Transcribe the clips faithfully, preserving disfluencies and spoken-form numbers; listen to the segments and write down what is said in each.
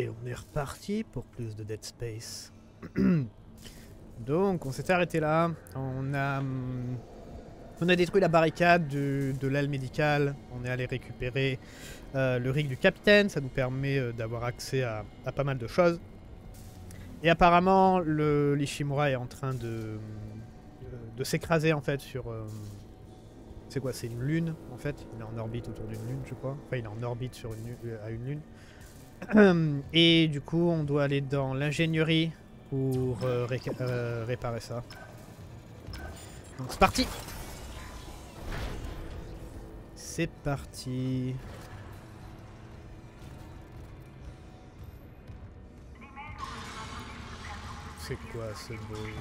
Et on est reparti pour plus de Dead Space. Donc on s'est arrêté là. On a, on a détruit la barricade du, de l'aile médicale. On est allé récupérer euh, le rig du capitaine. Ça nous permet euh, d'avoir accès à, à pas mal de choses. Et apparemment, l'Ishimura est en train de, de s'écraser en fait sur... Euh, c'est quoi? C'est une lune en fait. Il est en orbite autour d'une lune, je crois. Enfin, il est en orbite sur une, à une lune. Et du coup, on doit aller dans l'ingénierie pour euh, ré euh, réparer ça. Donc c'est parti. C'est parti. C'est quoi ce bruit?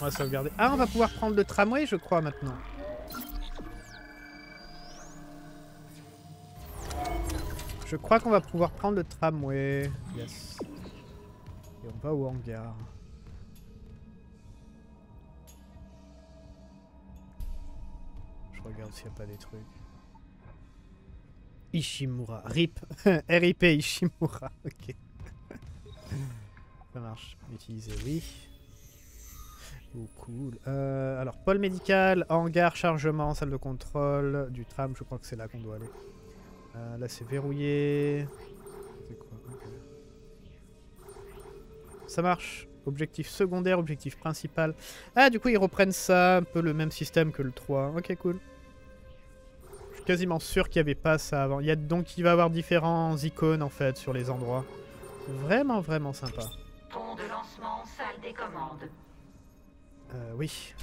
On va sauvegarder. Ah, on va pouvoir prendre le tramway, je crois, maintenant. Je crois qu'on va pouvoir prendre le tramway. Yes. Et on va au hangar. Je regarde s'il n'y a pas des trucs. Ishimura. R I P. R I P Ishimura. Ok. Ça marche. Utiliser, oui. Oh cool. Euh, alors, pôle médical, hangar, chargement, salle de contrôle, du tram, je crois que c'est là qu'on doit aller. Euh, là, c'est verrouillé. C'est quoi? Okay. Ça marche. Objectif secondaire, objectif principal. Ah, du coup, ils reprennent ça, un peu le même système que le trois. Ok, cool. Je suis quasiment sûr qu'il n'y avait pas ça avant. Il y a, donc, il va y avoir différents icônes, en fait, sur les endroits. Vraiment, vraiment sympa. Pont de lancement, salle des commandes. Euh, oui.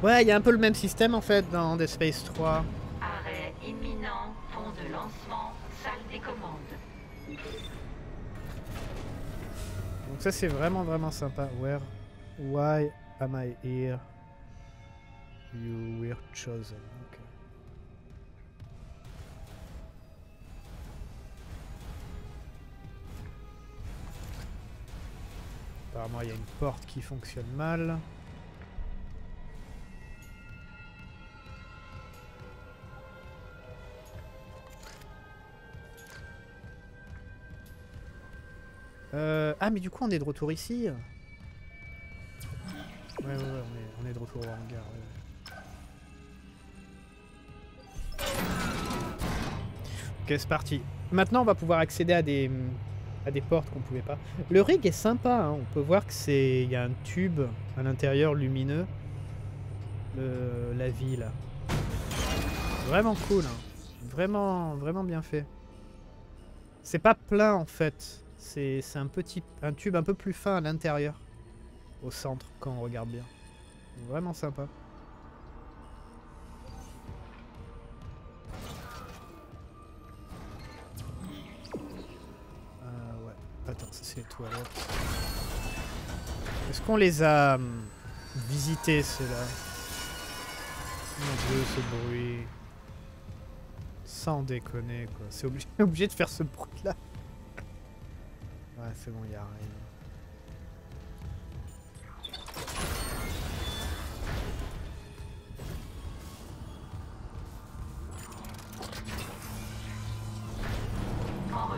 Ouais, il y a un peu le même système en fait dans Dead Space trois. Arrêt imminent, pont de lancement, salle des commandes. Donc ça c'est vraiment vraiment sympa. Where, why am I here? You were chosen. Okay. Apparemment, il y a une porte qui fonctionne mal. Euh, ah, mais du coup, on est de retour ici. Ouais, ouais, ouais, on est, on est de retour au hangar. Ouais. Ok, c'est parti. Maintenant, on va pouvoir accéder à des... à des portes qu'on pouvait pas. Le rig est sympa, hein. On peut voir que c'est, il y a un tube à l'intérieur lumineux. Le... La vie là. Vraiment cool, hein. Vraiment, vraiment bien fait. C'est pas plein en fait. C'est un petit, un tube un peu plus fin à l'intérieur, au centre quand on regarde bien. Vraiment sympa. Attends, ça c'est les toilettes. Est-ce qu'on les a hum, visitées ceux-là? Mon dieu, ce bruit. Sans déconner quoi. C'est obligé, obligé de faire ce bruit-là. Ouais, c'est bon, y'a rien.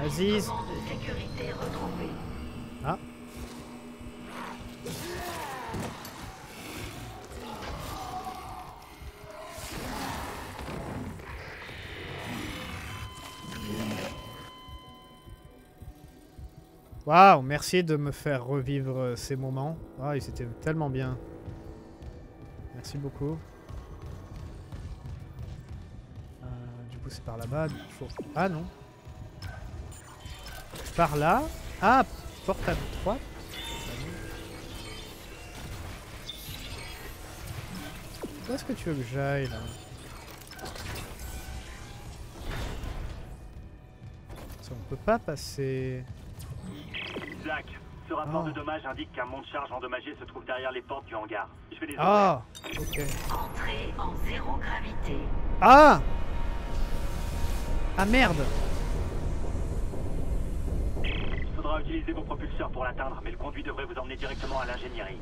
Vas-y. Sécurité retrouvée. Ah. Waouh, merci de me faire revivre ces moments. Ah, ils étaient tellement bien. Merci beaucoup. Euh, du coup, c'est par là-bas. Faut... Ah non. Par là. Ah, porte à droite. Où est-ce que tu veux que j'aille là? Ça, on peut pas passer. Black, ce rapport oh. de dommages indique qu'un monte charge endommagé se trouve derrière les portes du hangar. Je vais les ouvrir. Oh, ok. Entrée en zéro gravité. Ah! Ah merde! Faudra utiliser vos propulseurs pour l'atteindre, mais le conduit devrait vous emmener directement à l'ingénierie.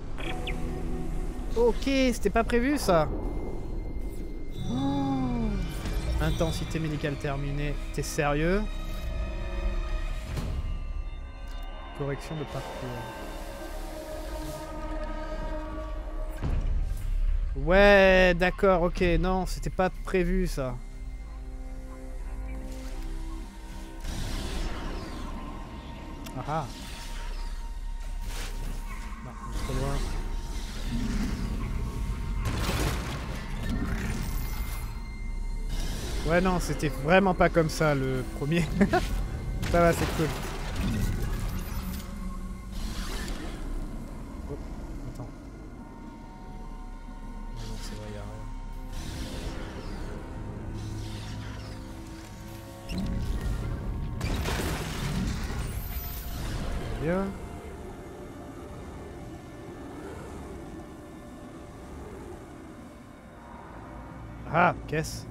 Ok, c'était pas prévu ça. Oh. Intensité médicale terminée. T'es sérieux? Correction de parcours. Ouais, d'accord, ok, non, c'était pas prévu ça. Ah ah. Non, trop loin. Ouais non, c'était vraiment pas comme ça le premier. Ça va, c'est cool. Oh, attends. Non, c'est vrai, y'a rien. Bien. Ah, caisse.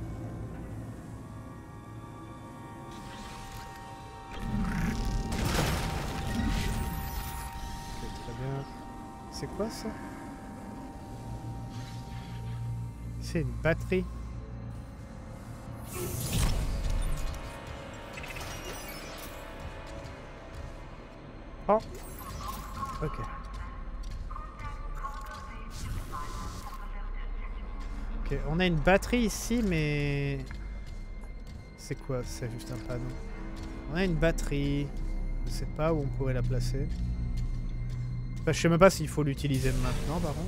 C'est quoi ça? C'est une batterie. Oh. Ok. Ok, on a une batterie ici, mais... C'est quoi? C'est juste un panneau. On a une batterie. Je sais pas où on pourrait la placer. Bah, je sais même pas s'il faut l'utiliser maintenant, par contre.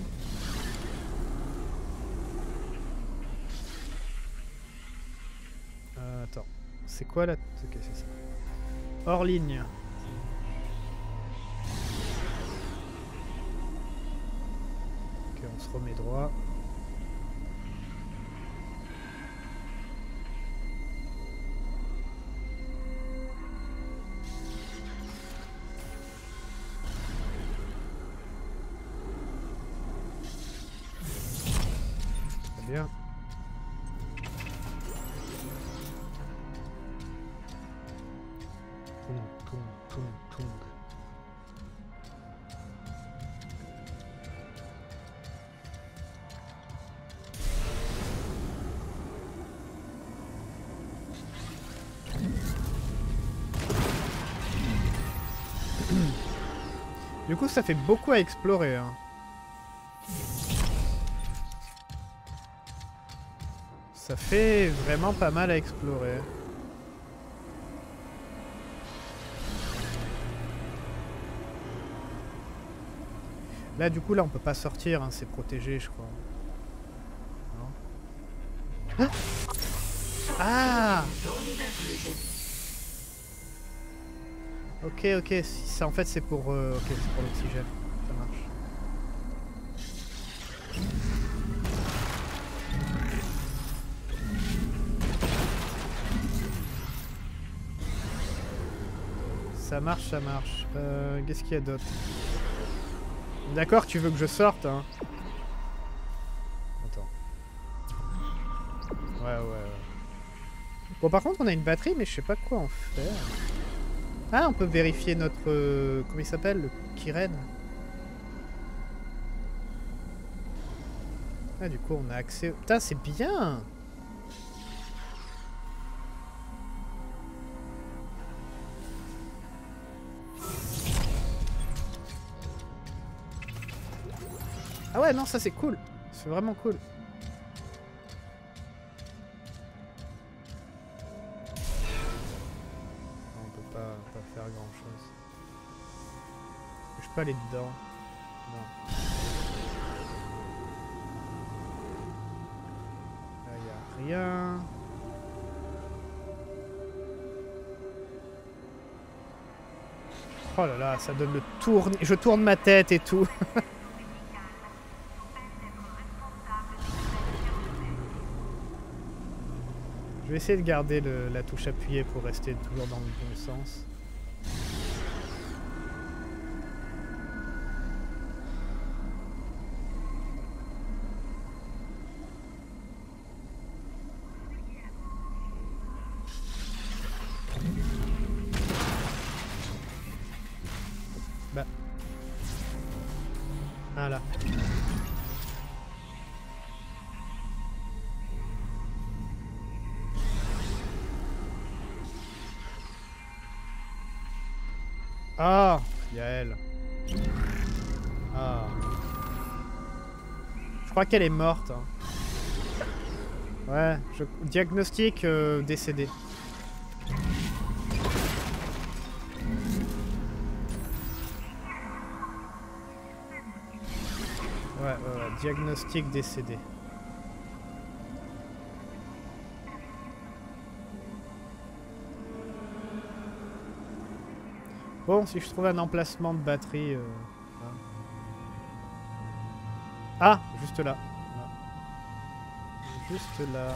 Euh, attends. C'est quoi la... Ok, c'est ça. Hors ligne. Ok, on se remet droit. Du coup, ça fait beaucoup à explorer. Hein. Ça fait vraiment pas mal à explorer. Là, du coup, là, on peut pas sortir. Hein. C'est protégé, je crois. Non. Ah, ah. Ok, ok, ça en fait c'est pour, euh, okay, c'est pour l'oxygène, ça marche. Ça marche, ça marche. Euh, qu'est-ce qu'il y a d'autre? D'accord, tu veux que je sorte, hein? Attends. Ouais, ouais, ouais. Bon, par contre, on a une batterie, mais je sais pas quoi en faire. Ah, on peut vérifier notre... Euh, comment il s'appelle? Le Kiren. Ah, du coup, on a accès... Putain, c'est bien! Ah ouais, non, ça c'est cool. C'est vraiment cool. Pas aller dedans. Non. Là, y a rien. Oh là là, ça donne le tourne. Je tourne ma tête et tout. Je vais essayer de garder le, la touche appuyée pour rester toujours dans le bon sens. Ah là. Ah, il y a elle. Ah. Je crois qu'elle est morte. Hein. Ouais, je... diagnostic euh, décédée. Ouais, ouais, ouais, diagnostic décédé. Bon, si je trouve un emplacement de batterie... Euh... Ah, juste là. Juste là.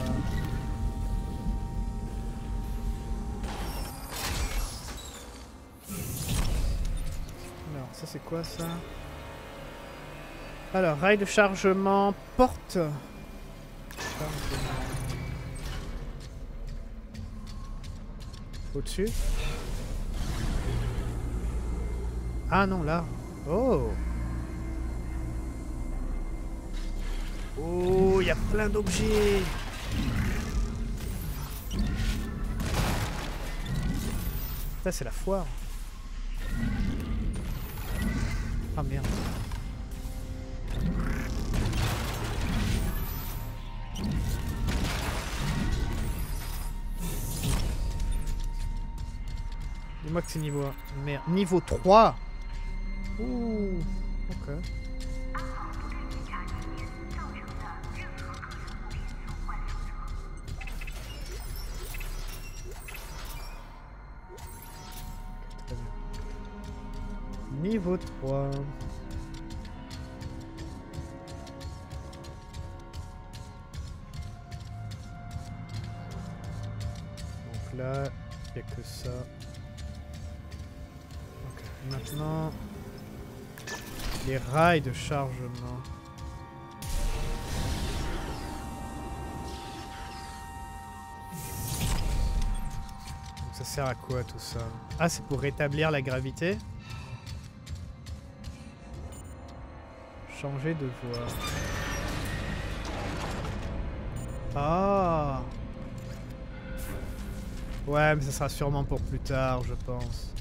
Alors, ça c'est quoi ça? Alors, rail de chargement, porte. Au-dessus. Ah non, là. Oh! Oh, il y a plein d'objets. Ça, c'est la foire. Ah merde. Dis-moi que c'est niveau un. Merde. Niveau trois. Ouh. Ok. Niveau trois. Donc là, il n'y a que ça. Okay. Maintenant, les rails de chargement. Donc ça sert à quoi tout ça? Ah, c'est pour rétablir la gravité? Changer de voie. Ah. Ouais, mais ça sera sûrement pour plus tard, je pense.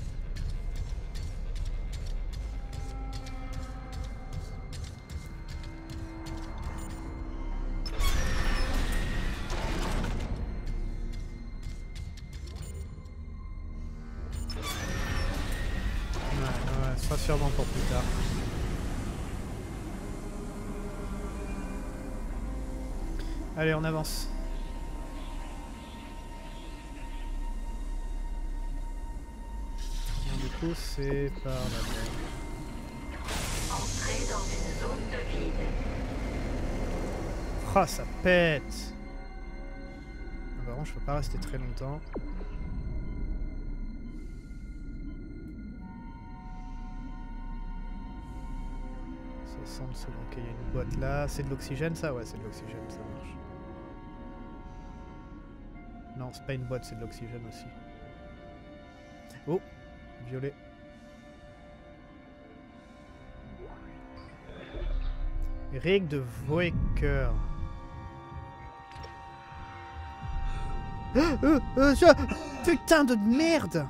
Ouais, ouais, ça sera sûrement pour plus tard. Allez, on avance. Du coup, c'est par là. Entrez dans une zone de vide. Ah, oh, ça pète. Vraiment, je peux pas rester très longtemps. soixante secondes. Ok, il y a une boîte là. C'est de l'oxygène, ça? Ouais, c'est de l'oxygène, ça marche. Non, c'est pas une boîte, c'est de l'oxygène aussi. Oh, violet. Rig de Volker. Euh, euh, je... Putain de merde!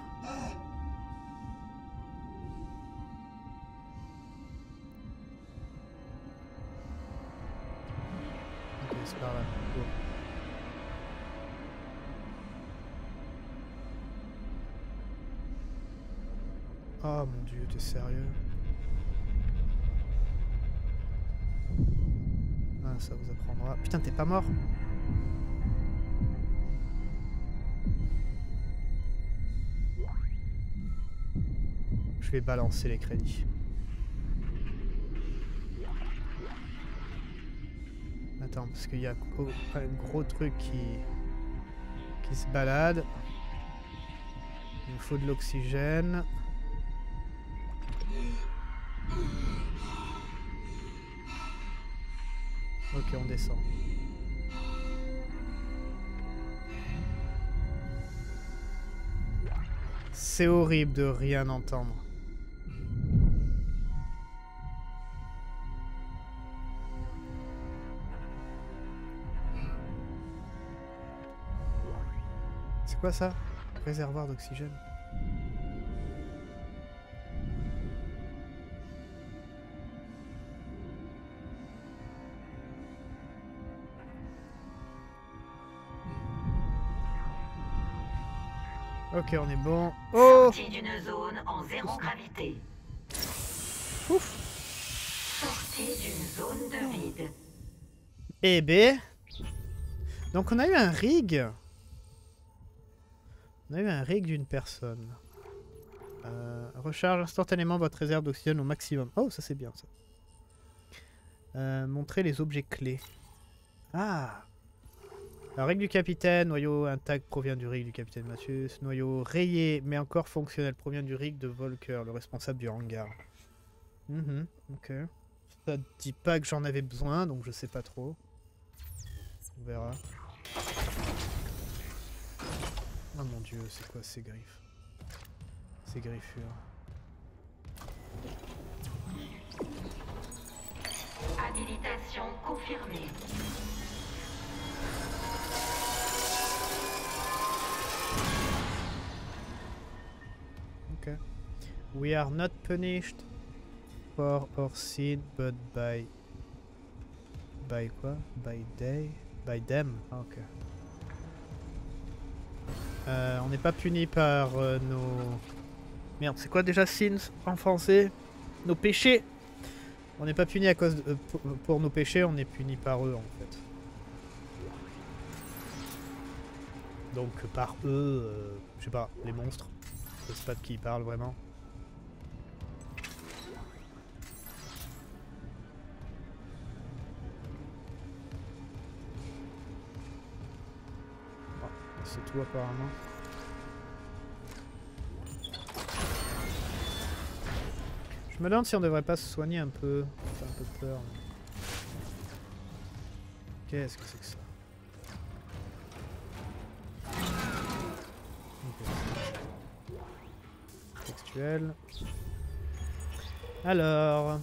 Ok, c'est par là. Oh. Oh mon dieu, t'es sérieux? Ah, ça vous apprendra. Putain, t'es pas mort? Je vais balancer les crédits. Attends, parce qu'il y a un gros truc qui, qui se balade. Il me faut de l'oxygène. Ok, on descend. C'est horrible de rien entendre. C'est quoi ça? Réservoir d'oxygène. Ok, on est bon. Oh! Sortie d'une zone en zéro gravité. Ouf! Sortie d'une zone de vide. Eh ben. Donc on a eu un rig. On a eu un rig d'une personne. Euh, recharge instantanément votre réserve d'oxygène au maximum. Oh, ça c'est bien ça. Euh, montrer les objets clés. Ah! La règle du capitaine, noyau intact provient du rig du capitaine Mathieu. Ce noyau rayé mais encore fonctionnel provient du rig de Volker, le responsable du hangar. Mmh, ok. Ça dit pas que j'en avais besoin, donc je sais pas trop. On verra. Oh mon dieu, c'est quoi ces griffes? Ces griffures. Habilitation confirmée. Okay. We are not punished for our sin, but by by quoi? By they, by them. Ah, ok. Euh, on n'est pas puni par euh, nos. Merde, c'est quoi déjà sins en français? Nos péchés. On n'est pas puni à cause de, euh, pour, pour nos péchés, on est puni par eux en fait. Donc par eux, euh, je sais pas, les monstres. Je sais pas de qui il parle vraiment. Oh, c'est tout apparemment. Je me demande si on devrait pas se soigner un peu. J'ai un peu peur. Mais... Qu'est-ce que c'est que ça? Alors,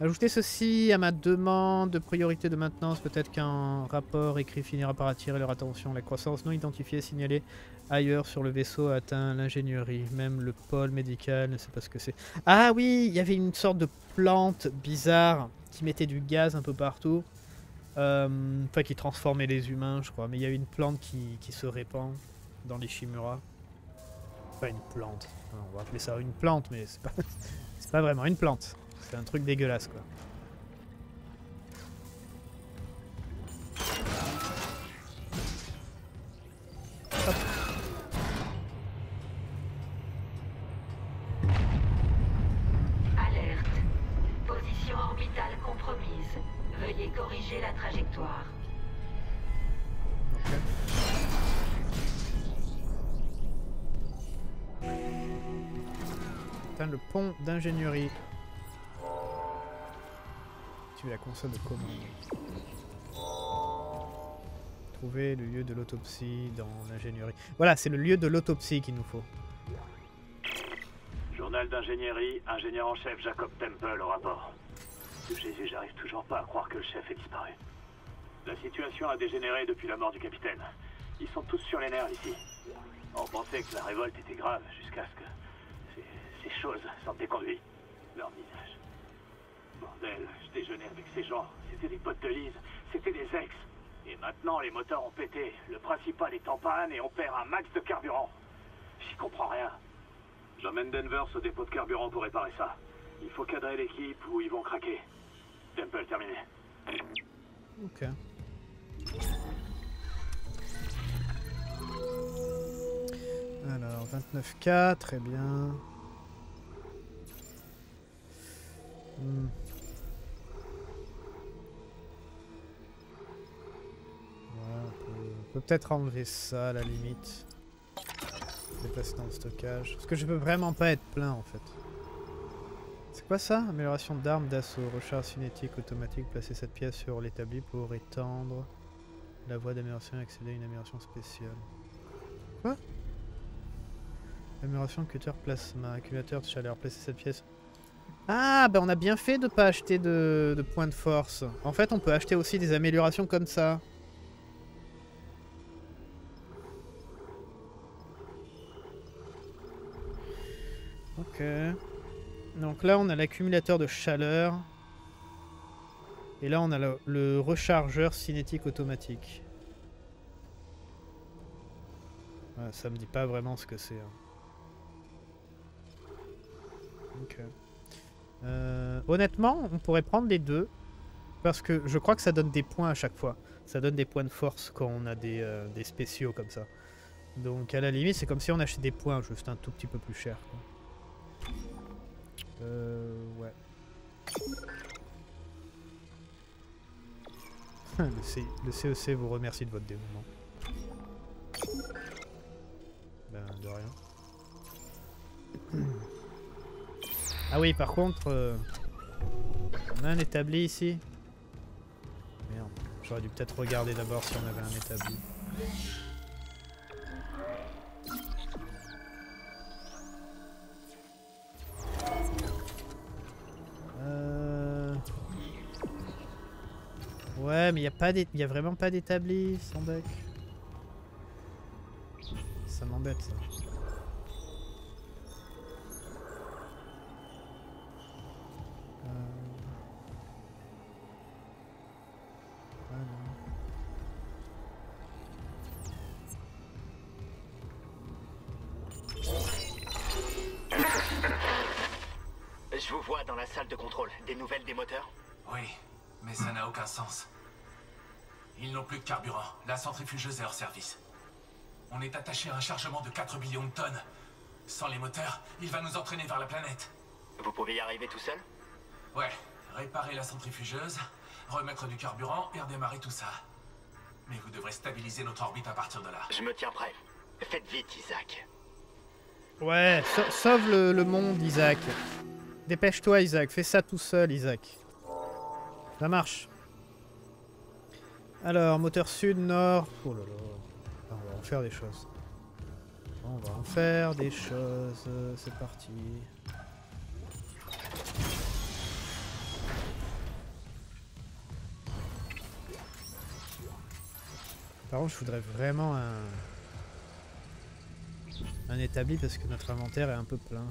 ajouter ceci à ma demande de priorité de maintenance. Peut-être qu'un rapport écrit finira par attirer leur attention. La croissance non identifiée signalée ailleurs sur le vaisseau a atteint l'ingénierie. Même le pôle médical ne sait pas ce que c'est. Ah oui, il y avait une sorte de plante bizarre qui mettait du gaz un peu partout. Euh, enfin, qui transformait les humains, je crois. Mais il y a une plante qui, qui se répand dans les Ishimura. Pas une plante, on va appeler ça une plante, mais c'est pas, c'est pas vraiment une plante, c'est un truc dégueulasse quoi. Hop. Alerte, position orbitale compromise, veuillez corriger la trajectoire. Le pont d'ingénierie. Tu es la console de commande. Trouver le lieu de l'autopsie dans l'ingénierie. Voilà, c'est le lieu de l'autopsie qu'il nous faut. Journal d'ingénierie, ingénieur en chef Jacob Temple au rapport. De Jésus, j'arrive toujours pas à croire que le chef ait disparu. La situation a dégénéré depuis la mort du capitaine. Ils sont tous sur les nerfs ici. On pensait que la révolte était grave jusqu'à ce que... Ces choses sortent des conduits, leur visage. Bordel, je déjeunais avec ces gens, c'était des potes de Lise, c'était des ex. Et maintenant les moteurs ont pété, le principal est en panne et on perd un max de carburant. J'y comprends rien. J'emmène Denver au dépôt de carburant pour réparer ça. Il faut cadrer l'équipe ou ils vont craquer. Temple terminé. Ok. Alors, vingt-neuf K, très bien. Hmm. Voilà, on peut peut-être peut enlever ça à la limite. Déplacer dans le stockage. Parce que je peux vraiment pas être plein en fait. C'est quoi ça? Amélioration d'armes d'assaut. Recharge cinétique automatique. Placer cette pièce sur l'établi pour étendre la voie d'amélioration et accéder à une amélioration spéciale. Quoi? Amélioration cutter plasma. Accumulateur de chaleur. Placer cette pièce. Ah, ben on a bien fait de pas acheter de, de points de force. En fait, on peut acheter aussi des améliorations comme ça. Ok. Donc là, on a l'accumulateur de chaleur. Et là, on a le, le rechargeur cinétique automatique. Ouais, ça me dit pas vraiment ce que c'est. Hein. Ok. Euh, honnêtement, on pourrait prendre les deux. Parce que je crois que ça donne des points à chaque fois. Ça donne des points de force quand on a des, euh, des spéciaux comme ça. Donc à la limite, c'est comme si on achetait des points, juste un tout petit peu plus cher. Quoi. Euh... Ouais. Le C E C vous remercie de votre dévouement. Ben, de rien. Ah oui, par contre... Euh, on a un établi ici. Merde. J'aurais dû peut-être regarder d'abord si on avait un établi. Euh... Ouais, mais il n'y a pas d'é- y a vraiment pas d'établi, sans deck. Ça m'embête, ça. Euh... Ah non. Je vous vois dans la salle de contrôle. Des nouvelles des moteurs? Oui, mais ça n'a aucun sens. Ils n'ont plus de carburant. La centrifugeuse est hors service. On est attaché à un chargement de quatre millions de tonnes. Sans les moteurs, il va nous entraîner vers la planète. Vous pouvez y arriver tout seul? Ouais, réparer la centrifugeuse, remettre du carburant et redémarrer tout ça. Mais vous devrez stabiliser notre orbite à partir de là. Je me tiens prêt. Faites vite, Isaac. Ouais, sa sauve le, le monde, Isaac. Dépêche-toi, Isaac. Fais ça tout seul, Isaac. Ça marche. Alors, moteur sud, nord... Oh là là. On va en faire des choses. On va en faire des choses. C'est parti. Par contre, je voudrais vraiment un... un établi parce que notre inventaire est un peu plein.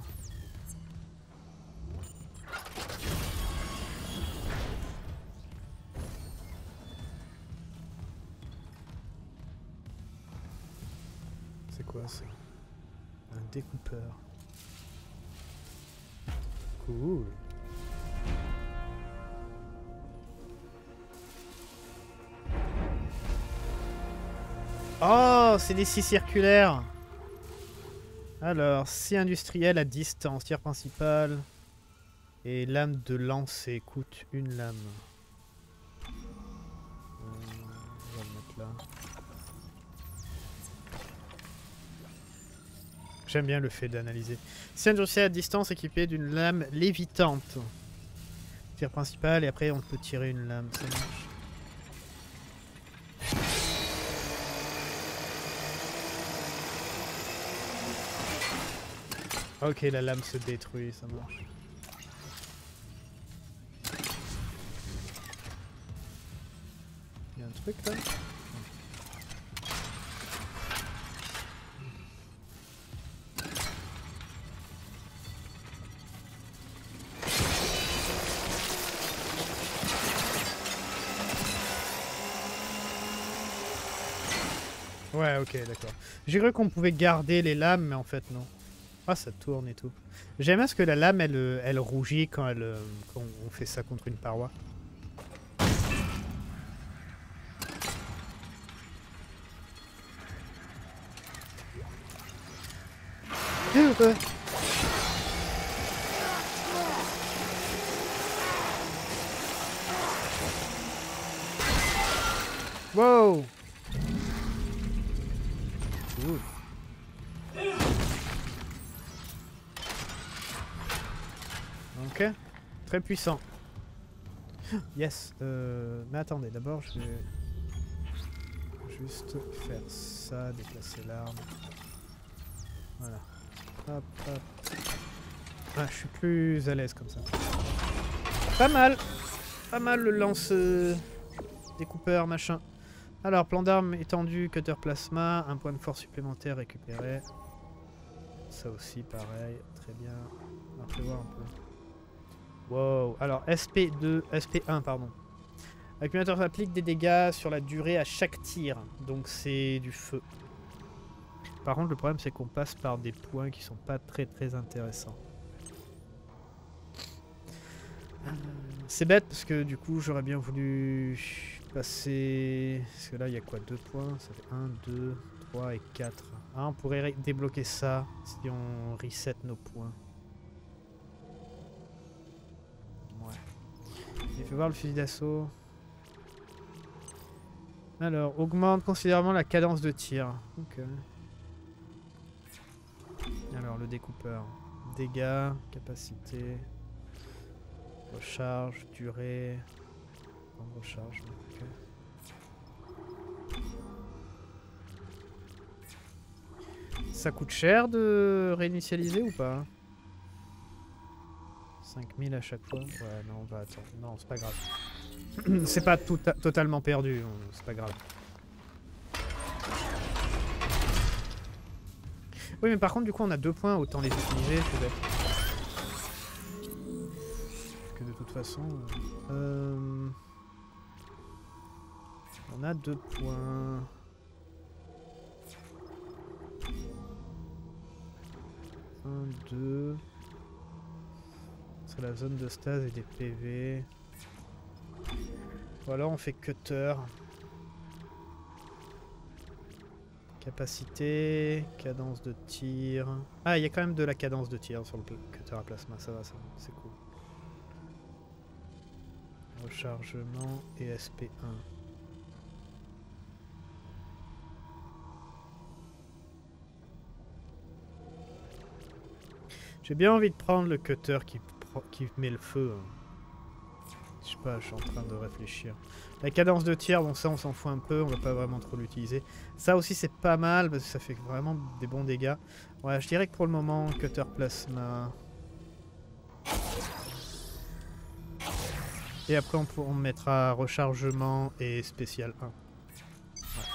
Quoi, c'est un découpeur. Cool. Oh, c'est des scies circulaires. Alors, scie industrielle à distance, tir principal. Et lame de lancer coûte une lame. Euh, on va le mettre là. J'aime bien le fait d'analyser. C'est industriel à distance équipé d'une lame lévitante. Tir principal et après on peut tirer une lame. Ça marche. Ok, la lame se détruit, ça marche. Il y a un truc là ? Ouais, ok, d'accord. J'ai cru qu'on pouvait garder les lames, mais en fait, non. Ah, ça tourne et tout. J'aime bien ce que la lame, elle, elle rougit quand, elle, quand on fait ça contre une paroi. Wow! Ok, très puissant. Yes, euh, mais attendez, d'abord je vais juste faire ça, déplacer l'arme. Voilà. Hop, hop. Ah, je suis plus à l'aise comme ça. Pas mal, pas mal le lance découpeur machin. Alors, plan d'armes étendu, cutter plasma, un point de force supplémentaire récupéré. Ça aussi, pareil, très bien. Je vois un peu. Wow. Alors, S P deux, S P un, pardon. L'accumulateur applique des dégâts sur la durée à chaque tir. Donc, c'est du feu. Par contre, le problème, c'est qu'on passe par des points qui sont pas très très intéressants. C'est bête parce que du coup, j'aurais bien voulu passer... Parce que là, il y a quoi? deux points? Ça fait un, deux, trois et quatre. Ah, on pourrait débloquer ça si on reset nos points. Ouais. Il faut voir le fusil d'assaut. Alors, augmente considérablement la cadence de tir. Ok. Alors, le découpeur. Dégâts, capacité, recharge, durée. En recharge, ok. Ça coûte cher de réinitialiser ou pas? cinq mille à chaque fois? Ouais, non, on va attendre. Non, c'est pas grave. C'est pas tout totalement perdu, c'est pas grave. Oui, mais par contre, du coup, on a deux points, autant les utiliser, peut-être. Que de toute façon... Euh... On a deux points... un, deux... C'est la zone de stase et des P V... Ou alors, on fait cutter... Capacité, cadence de tir... Ah, il y a quand même de la cadence de tir sur le cutter à plasma, ça va, ça va, c'est cool. Rechargement et S P un. J'ai bien envie de prendre le cutter qui, qui met le feu. Je sais pas, je suis en train de réfléchir. La cadence de tir, bon ça on s'en fout un peu, on va pas vraiment trop l'utiliser. Ça aussi c'est pas mal parce que ça fait vraiment des bons dégâts. Ouais, je dirais que pour le moment, cutter plasma. Et après on, on mettra rechargement et spécial un. Ouais,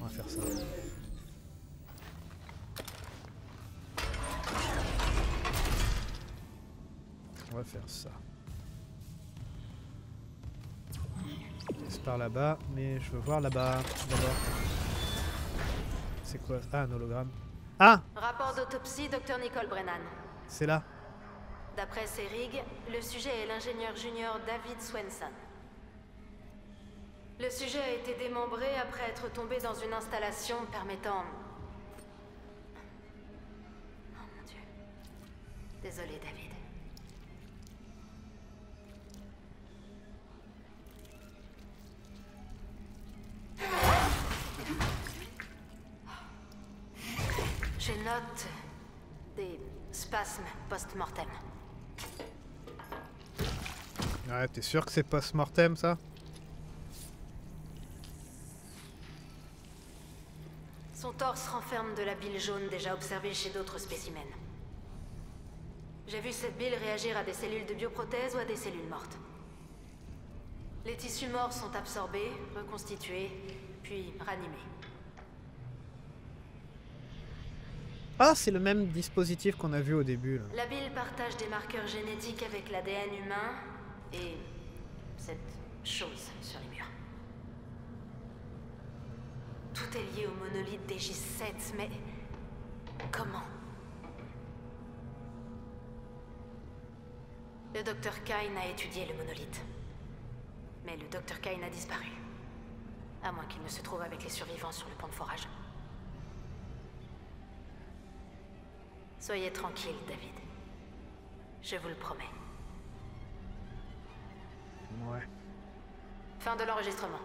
on va faire ça. On va faire ça. Par là-bas, mais je veux voir là-bas d'abord. C'est quoi? Ah, un hologramme. Ah! Rapport d'autopsie, docteur Nicole Brennan. C'est là. D'après ses rigues, le sujet est l'ingénieur junior David Swenson. Le sujet a été démembré après être tombé dans une installation permettant... Oh mon Dieu. Désolé, David. Je note des spasmes post-mortem. Ouais, t'es sûr que c'est post-mortem ça? Son torse renferme de la bile jaune déjà observée chez d'autres spécimens. J'ai vu cette bile réagir à des cellules de bioprothèse ou à des cellules mortes. Les tissus morts sont absorbés, reconstitués, puis ranimés. Ah, c'est le même dispositif qu'on a vu au début. Là. La bile partage des marqueurs génétiques avec l'A D N humain et cette chose sur les murs. Tout est lié au monolithe d'Aegis sept, mais comment? Le docteur Kain a étudié le monolithe. Mais le docteur Kain a disparu. À moins qu'il ne se trouve avec les survivants sur le pont de forage. Soyez tranquille, David. Je vous le promets. Ouais. Fin de l'enregistrement.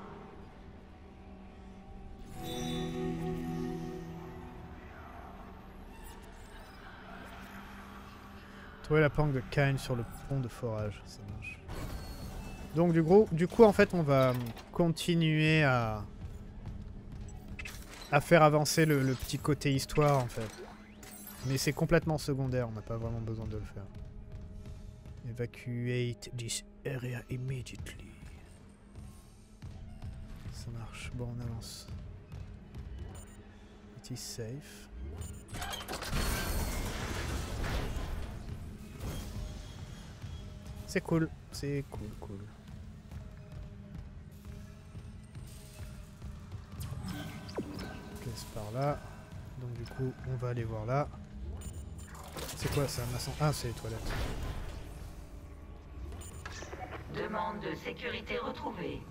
Trouver la planque de Kain sur le pont de forage, ça marche. Donc du gros, du coup en fait on va continuer à, à faire avancer le, le petit côté histoire en fait. Mais c'est complètement secondaire, on n'a pas vraiment besoin de le faire. Evacuate this area immediately. Ça marche, bon on avance. It is safe. C'est cool, c'est cool, cool. Caisse par là. Donc du coup, on va aller voir là. C'est quoi ça, maçon? Ah, c'est les toilettes. Demande de sécurité retrouvée.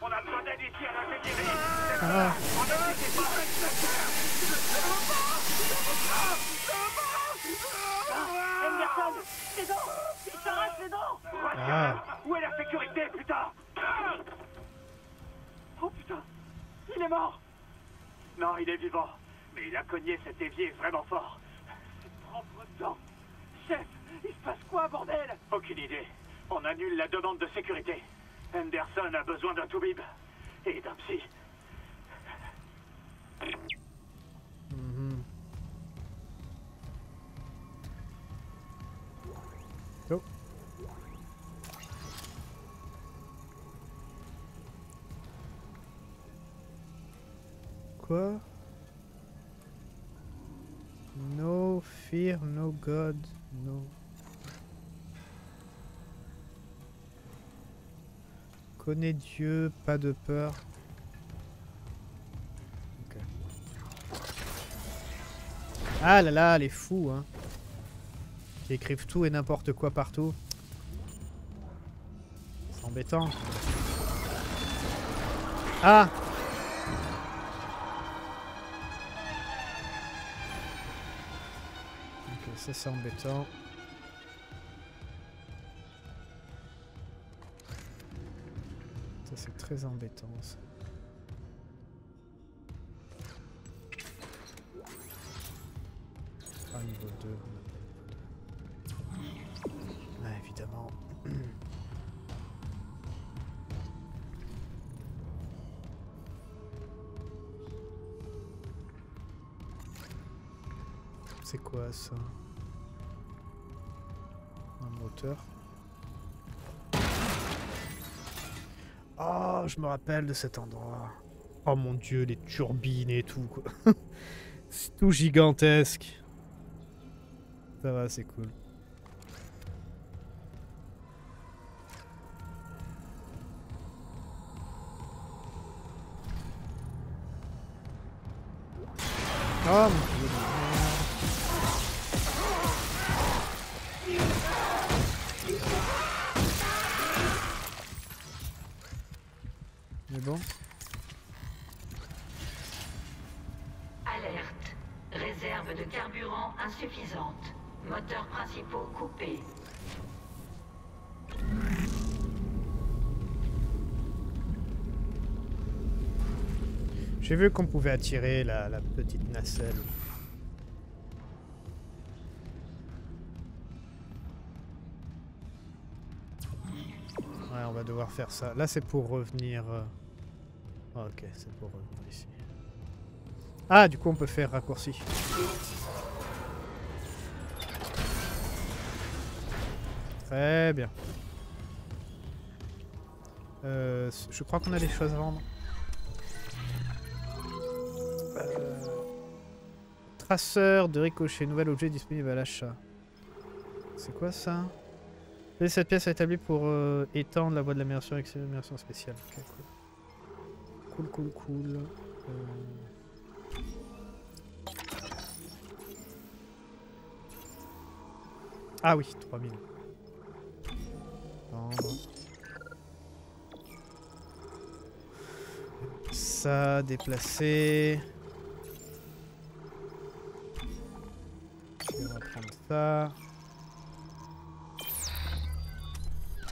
On a besoin d'aide ici à la sécurité. Ah. Anderson, les dents. Il s'arrache les dents. Où est la sécurité, putain? Oh putain, il est mort. Non, il est vivant. Mais il a cogné cet évier vraiment fort. Ses propres dents. Chef, il se passe quoi, bordel? Aucune idée. On annule la demande de sécurité. Anderson a besoin d'un toubib. Et d'un psy. Mm-hmm. Oh. Quoi? No fear, no God, no... Connais Dieu, pas de peur. Okay. Ah là là, les fous, hein. Qui écrivent tout et n'importe quoi partout. C'est embêtant. Ah! Ça c'est embêtant. Ça c'est très embêtant ça. Ah, niveau deux. Ah, évidemment. C'est quoi ça? Oh, je me rappelle de cet endroit. Oh mon dieu, les turbines et tout, quoi. C'est tout gigantesque. Ça va, c'est cool. Oh mon dieu. Bon. Alerte. Réserve de carburant insuffisante. Moteurs principaux coupés. J'ai vu qu'on pouvait attirer la, la petite nacelle. Ouais, on va devoir faire ça. Là, c'est pour revenir... Euh... Ok, c'est pour revenir ici. Ah, du coup, on peut faire raccourci. Très bien. Euh, je crois qu'on a des choses à vendre. Euh... Traceur de ricochet, nouvel objet disponible à l'achat. C'est quoi ça? Et cette pièce est établie pour euh, étendre la voie de l'immersion avec une immersion spéciale. Okay, cool. Cool, cool, cool. Euh... Ah oui, trois mille. Non, non. Ça, déplacer. On va prendre ça.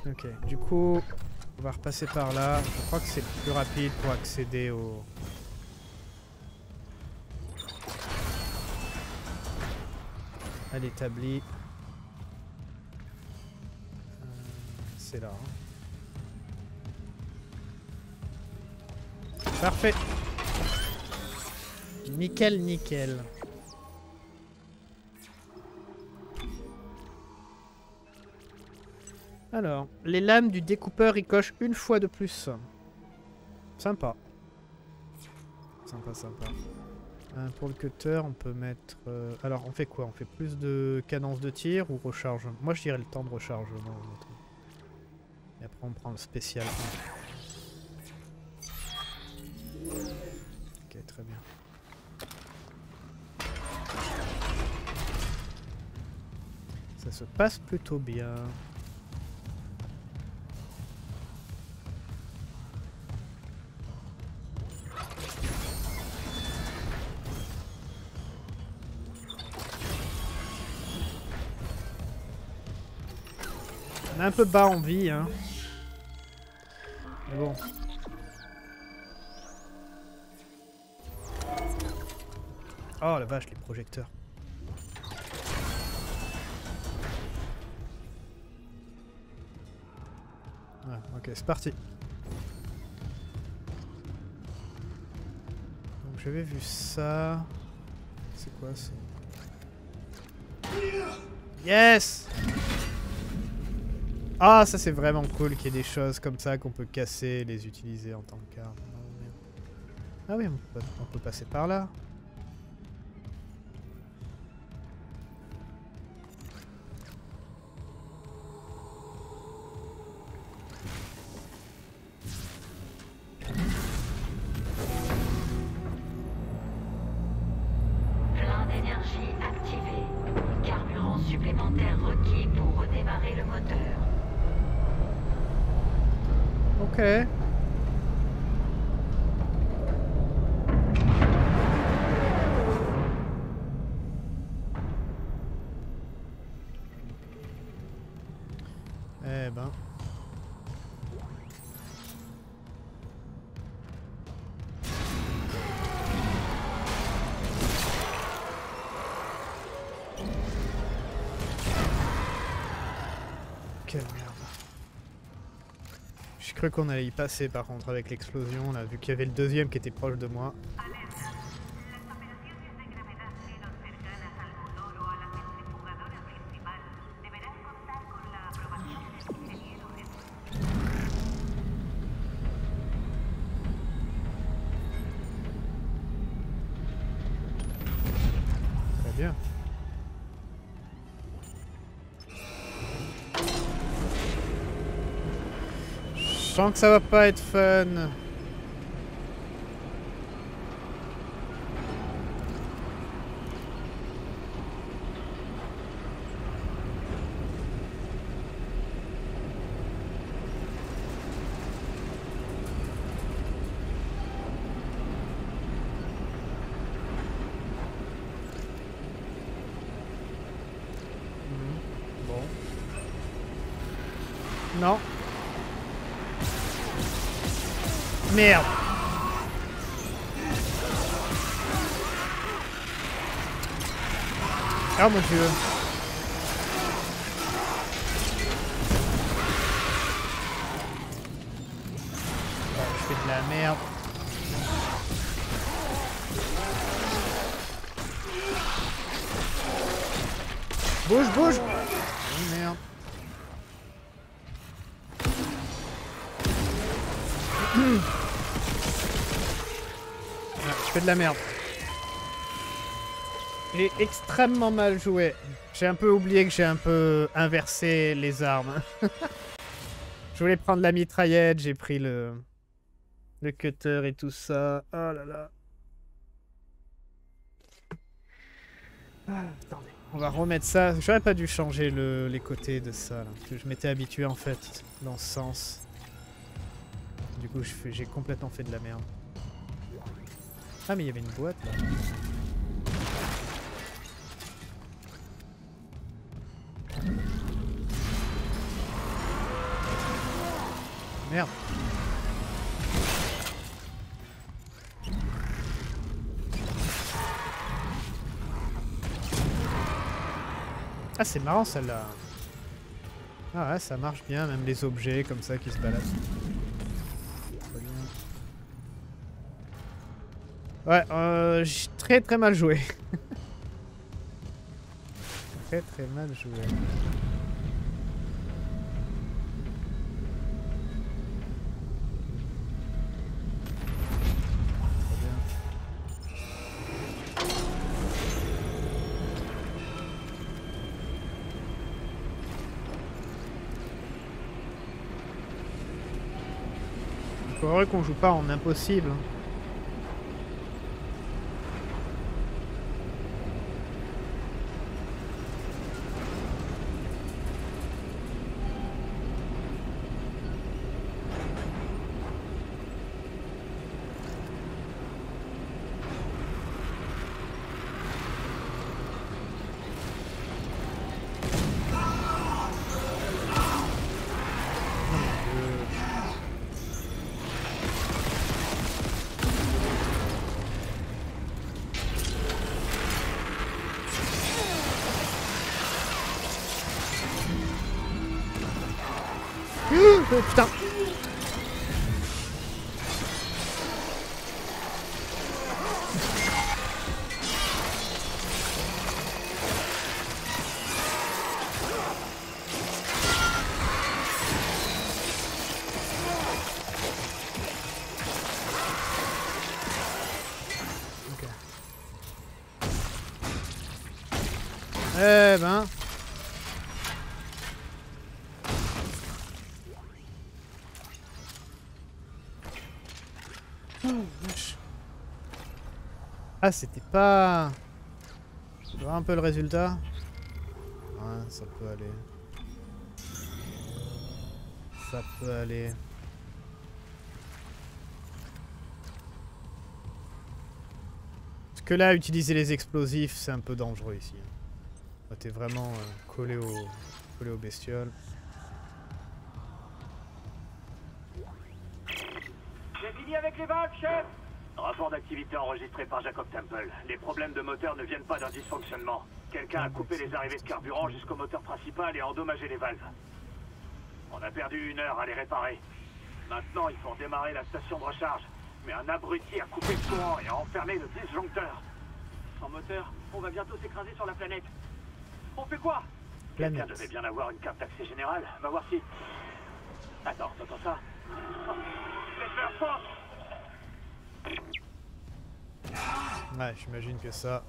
Ok, du coup... On va repasser par là. Je crois que c'est plus rapide pour accéder au... à l'établi. Euh, c'est là. Hein. Parfait. Nickel, nickel. Alors, les lames du découpeur ricochent une fois de plus. Sympa. Sympa, sympa. Euh, pour le cutter, on peut mettre... Euh... Alors, on fait quoi? On fait plus de cadence de tir ou recharge? Moi, je dirais le temps de rechargement. Et après, on prend le spécial. Ok, très bien. Ça se passe plutôt bien. On est un peu bas en vie, hein. Mais bon. Oh la vache, les projecteurs. Ah, ok, c'est parti. Donc j'avais vu ça. C'est quoi ça? Yes! Ah, ça c'est vraiment cool qu'il y ait des choses comme ça qu'on peut casser et les utiliser en tant que carte. Ah oui, on peut, on peut passer par là. Qu'on allait y passer par contre avec l'explosion là, vu qu'il y avait le deuxième qui était proche de moi. Je sens que ça va pas être fun. Mmh. Bon. Non. Merde. Ah mon dieu. Oh, je fais de la merde. Bouge, bouge. Oh, merde. Je fais de la merde. J'ai extrêmement mal joué. J'ai un peu oublié que j'ai un peu inversé les armes. Je voulais prendre la mitraillette, j'ai pris le... le cutter et tout ça. Oh là là. Ah, attendez. On va remettre ça. J'aurais pas dû changer le... les côtés de ça. Là, parce que je m'étais habitué en fait dans ce sens. Du coup, j'ai complètement fait de la merde. Ah mais il y avait une boîte là. Merde. Ah c'est marrant celle-là. Ah ouais, ça marche bien, même les objets comme ça qui se baladent. Ouais, euh, j'ai très très mal joué. Très très mal joué. Très bien. Encore heureux qu'on joue pas en impossible. Oh, putain. Okay. Eh ben... Ah, c'était pas... Je vois un peu le résultat. Ouais, ça peut aller. Ça peut aller. Parce que là, utiliser les explosifs, c'est un peu dangereux ici. T'es vraiment euh, collé au... collé aux bestioles. J'ai fini avec les vagues, chef. Rapport d'activité enregistré par Jacob Temple. Les problèmes de moteur ne viennent pas d'un dysfonctionnement. Quelqu'un a coupé les arrivées de carburant jusqu'au moteur principal et endommagé les valves. On a perdu une heure à les réparer. Maintenant, il faut redémarrer la station de recharge. Mais un abruti a coupé le courant et a enfermé le disjoncteur. Sans moteur, on va bientôt s'écraser sur la planète. On fait quoi? Quelqu'un devait bien avoir une carte d'accès générale. Va voir si... Attends, t'entends ça? Laisse-leur force. Ouais, j'imagine que ça...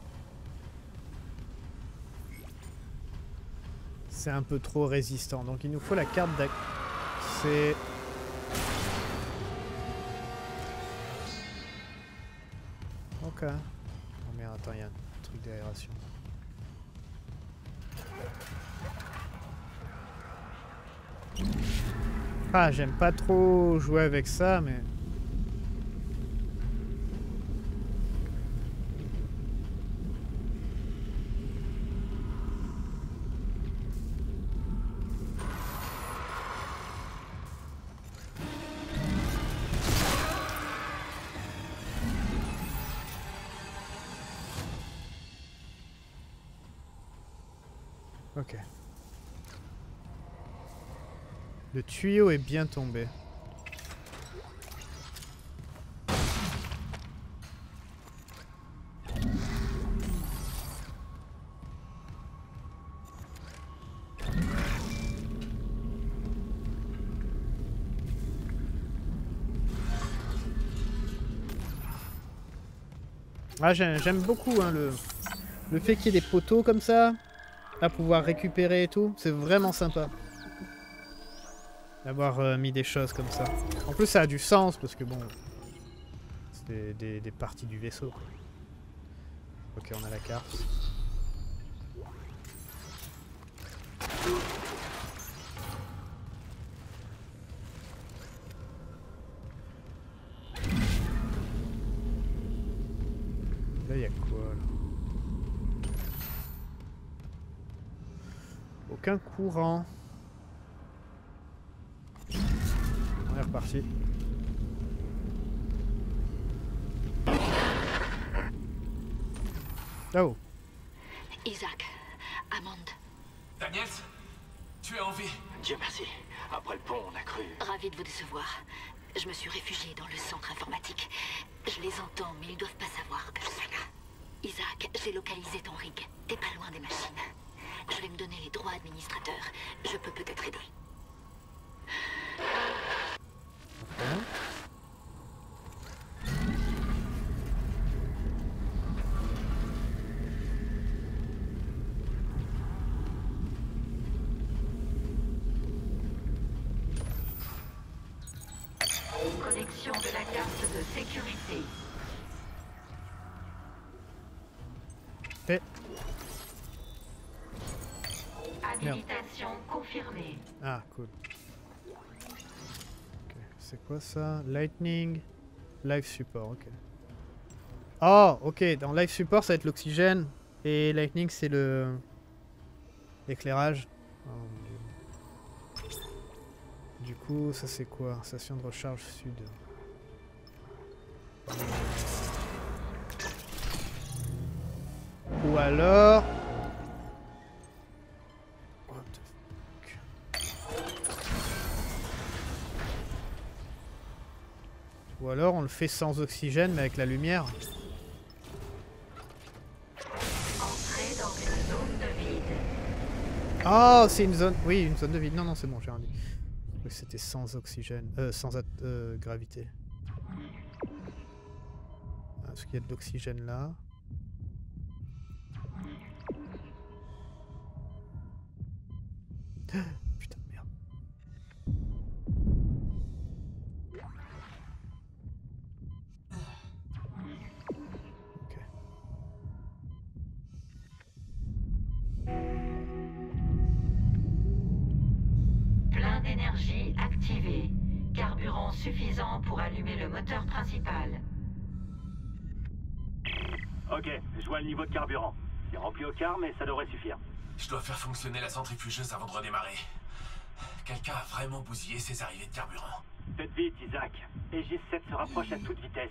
C'est un peu trop résistant. Donc il nous faut la carte d'accès. C'est... Ok. Oh merde, attends, il y a un truc d'aération. Ah, j'aime pas trop jouer avec ça, mais... Ok. Le tuyau est bien tombé. Ah, j'aime beaucoup hein, le, le fait qu'il y ait des poteaux comme ça. À pouvoir récupérer et tout, c'est vraiment sympa d'avoir euh, mis des choses comme ça. En plus ça a du sens parce que bon, c'est des, des, des parties du vaisseau. Ok, on a la carte. Là il y a quoi là? Aucun courant. On est reparti. Là-haut. Isaac, Hammond. Daniels, tu es en vie. Dieu merci. Après le pont, on a cru. Ravi de vous décevoir. Je me suis réfugiée dans le centre informatique. Je les entends, mais ils doivent pas savoir que je suis là. Isaac, j'ai localisé ton rig. T'es pas loin des machines. Je vais me donner les droits administrateurs. Je peux peut-être aider. Okay. Connexion Parfait. Habilitation confirmée. Ah, cool. Okay. C'est quoi ça? Lightning, life support, ok. Oh, ok, dans life support ça va être l'oxygène et lightning c'est le... l'éclairage. Oh, du coup, ça c'est quoi? Station de recharge sud. Ou alors... Ou alors on le fait sans oxygène mais avec la lumière. Oh, c'est une zone... Oui, une zone de vide. Non, non, c'est bon, j'ai rien dit. C'était sans oxygène... Euh, sans euh, gravité. Parce qu'il y a de l'oxygène là. Putain, merde. Ok. Plein d'énergie activé. Carburant suffisant pour allumer le moteur principal. Ok, je vois le niveau de carburant. C'est rempli au quart, mais ça devrait suffire. Je dois faire fonctionner la centrifugeuse avant de redémarrer. Quelqu'un a vraiment bousillé ses arrivées de carburant. Faites vite, Isaac. Aegis sept se rapproche à toute vitesse.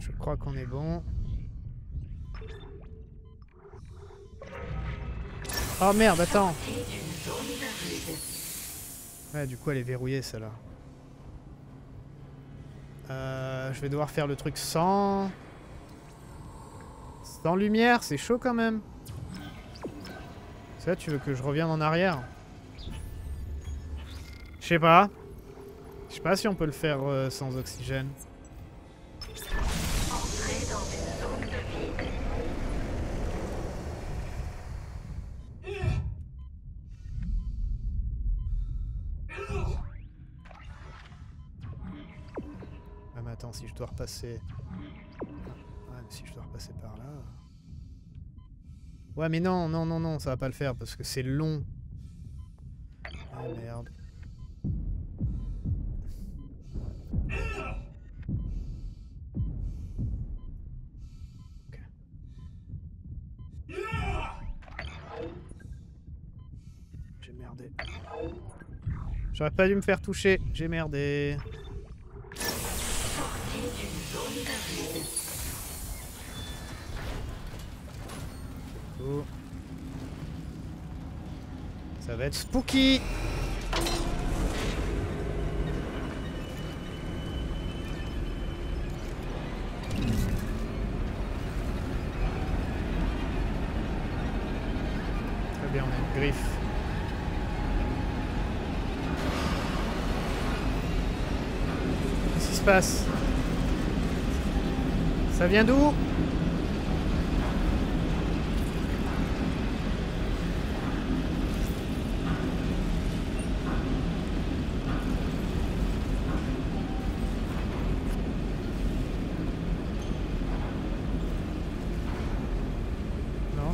Je crois qu'on est bon. Oh merde, attends. Ouais, du coup elle est verrouillée celle-là. Euh, je vais devoir faire le truc sans... Sans lumière, c'est chaud quand même. Ça, tu veux que je revienne en arrière? Je sais pas. Je sais pas si on peut le faire euh, sans oxygène. Si je dois repasser... Ah, ouais, si je dois repasser par là... Ouais mais non, non, non, non, ça va pas le faire parce que c'est long. Ah merde. Okay. J'ai merdé. J'aurais pas dû me faire toucher, j'ai merdé. Ça va être spooky. Très bien, on a une griffe. Qu'est-ce qui se passe? Ça vient d'où?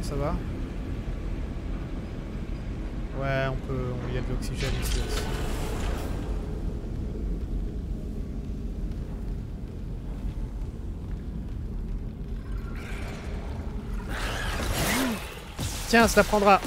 Ça va? Ouais, on peut... Il y a de l'oxygène ici aussi. Tiens, ça prendra.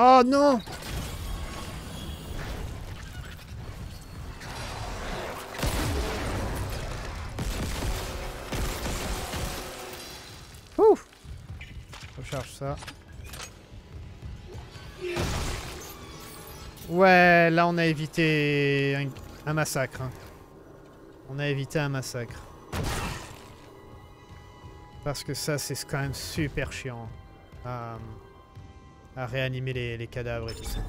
Oh non! charge ça. Ouais, là on a évité un, un massacre. Hein. On a évité un massacre. Parce que ça c'est quand même super chiant à, à réanimer les, les cadavres et tout ça.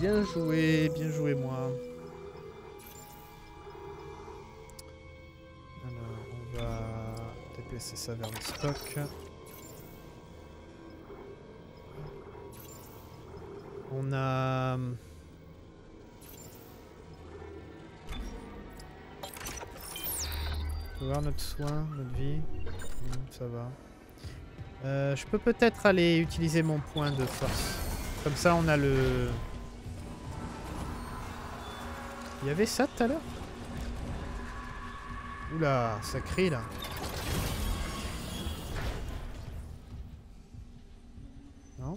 Bien joué, bien joué moi. Alors on va déplacer ça vers le stock. On a... voir notre soin, notre vie. Mmh, ça va. Euh, je peux peut-être aller utiliser mon point de force. Comme ça on a le... Il y avait ça tout à l'heure? Oula, ça crie là. Non?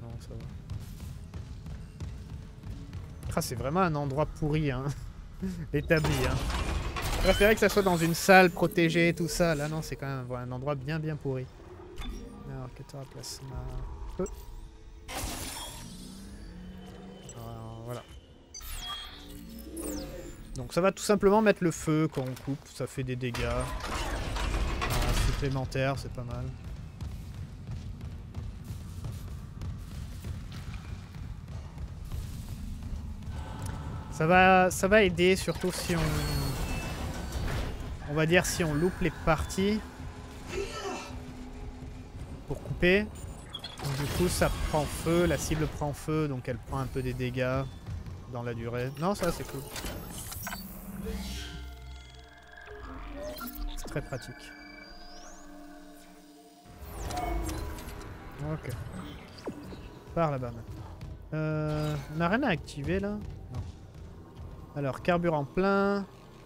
Non, ça va. Ah, c'est vraiment un endroit pourri, hein. Établi, hein. Je préférais que ça soit dans une salle protégée, tout ça. Là, non, c'est quand même un endroit bien, bien pourri. Alors, quatorze plasma. Peu. Alors, voilà. Donc, ça va tout simplement mettre le feu quand on coupe. Ça fait des dégâts euh, supplémentaires, c'est pas mal. Ça va, ça va aider, surtout si on... On va dire si on loupe les parties. Pour couper. Donc, du coup, ça prend feu, la cible prend feu, donc elle prend un peu des dégâts dans la durée. Non, ça, c'est cool. C'est très pratique. Ok. Par là-bas, maintenant. Euh, on n'a rien à activer, là? Non. Alors, carburant plein,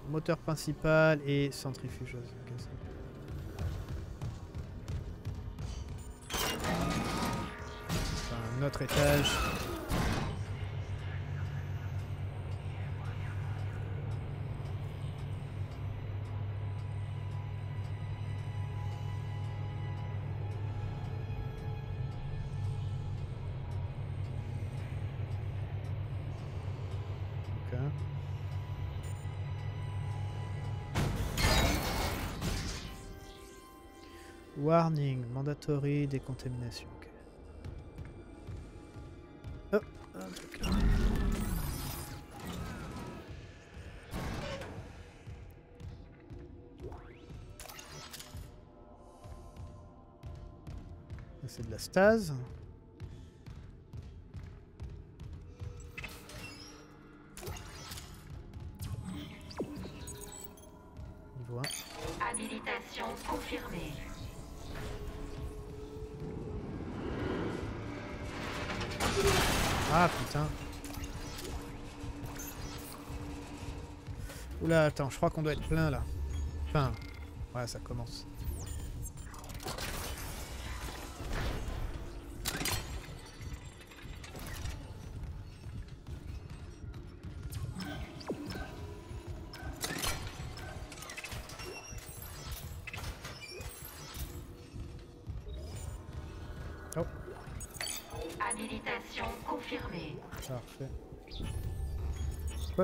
moteur principal et centrifugeuse. Un autre étage. Warning, mandatory, décontamination. Okay. Oh, okay. C'est de la stase. Habilitation confirmée. Ah putain. Oula, attends, je crois qu'on doit être plein là. Enfin, ouais, ça commence.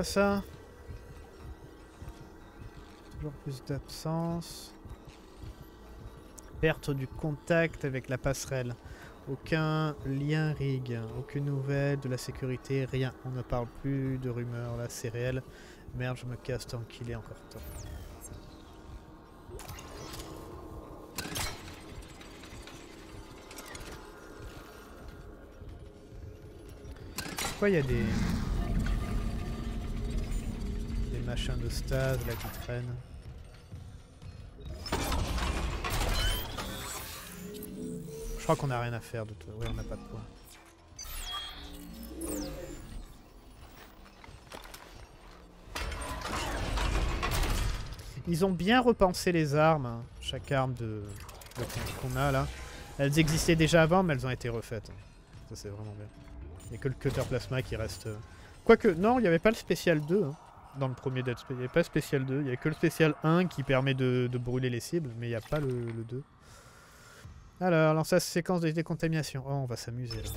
Ça, toujours plus d'absence, perte du contact avec la passerelle, aucun lien rig, aucune nouvelle de la sécurité, rien, on ne parle plus de rumeurs, là c'est réel, merde je me casse tant qu'il est encore temps. Pourquoi il y a des... machin de stase là qui traîne. Je crois qu'on a rien à faire de tout. Oui, on n'a pas de points. Ils ont bien repensé les armes, hein. Chaque arme de, de qu'on a là. Elles existaient déjà avant mais elles ont été refaites. Ça c'est vraiment bien. Il n'y a que le cutter plasma qui reste Quoique, non, il n'y avait pas le spécial deux hein, dans le premier Dead Space. Il n'y avait pas spécial deux. Il n'y a que le spécial un qui permet de, de brûler les cibles, mais il n'y a pas le, le deux. Alors, lance la séquence de décontamination. Oh, on va s'amuser là.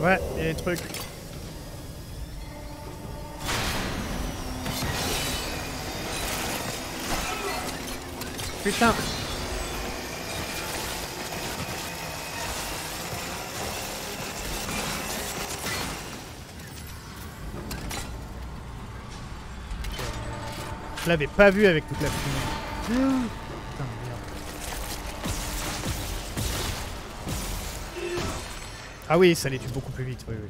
Ouais, il y a des trucs. Putain. Je l'avais pas vu avec toute la fumée. Putain, merde. Ah oui, ça les tue beaucoup plus vite, oui, oui.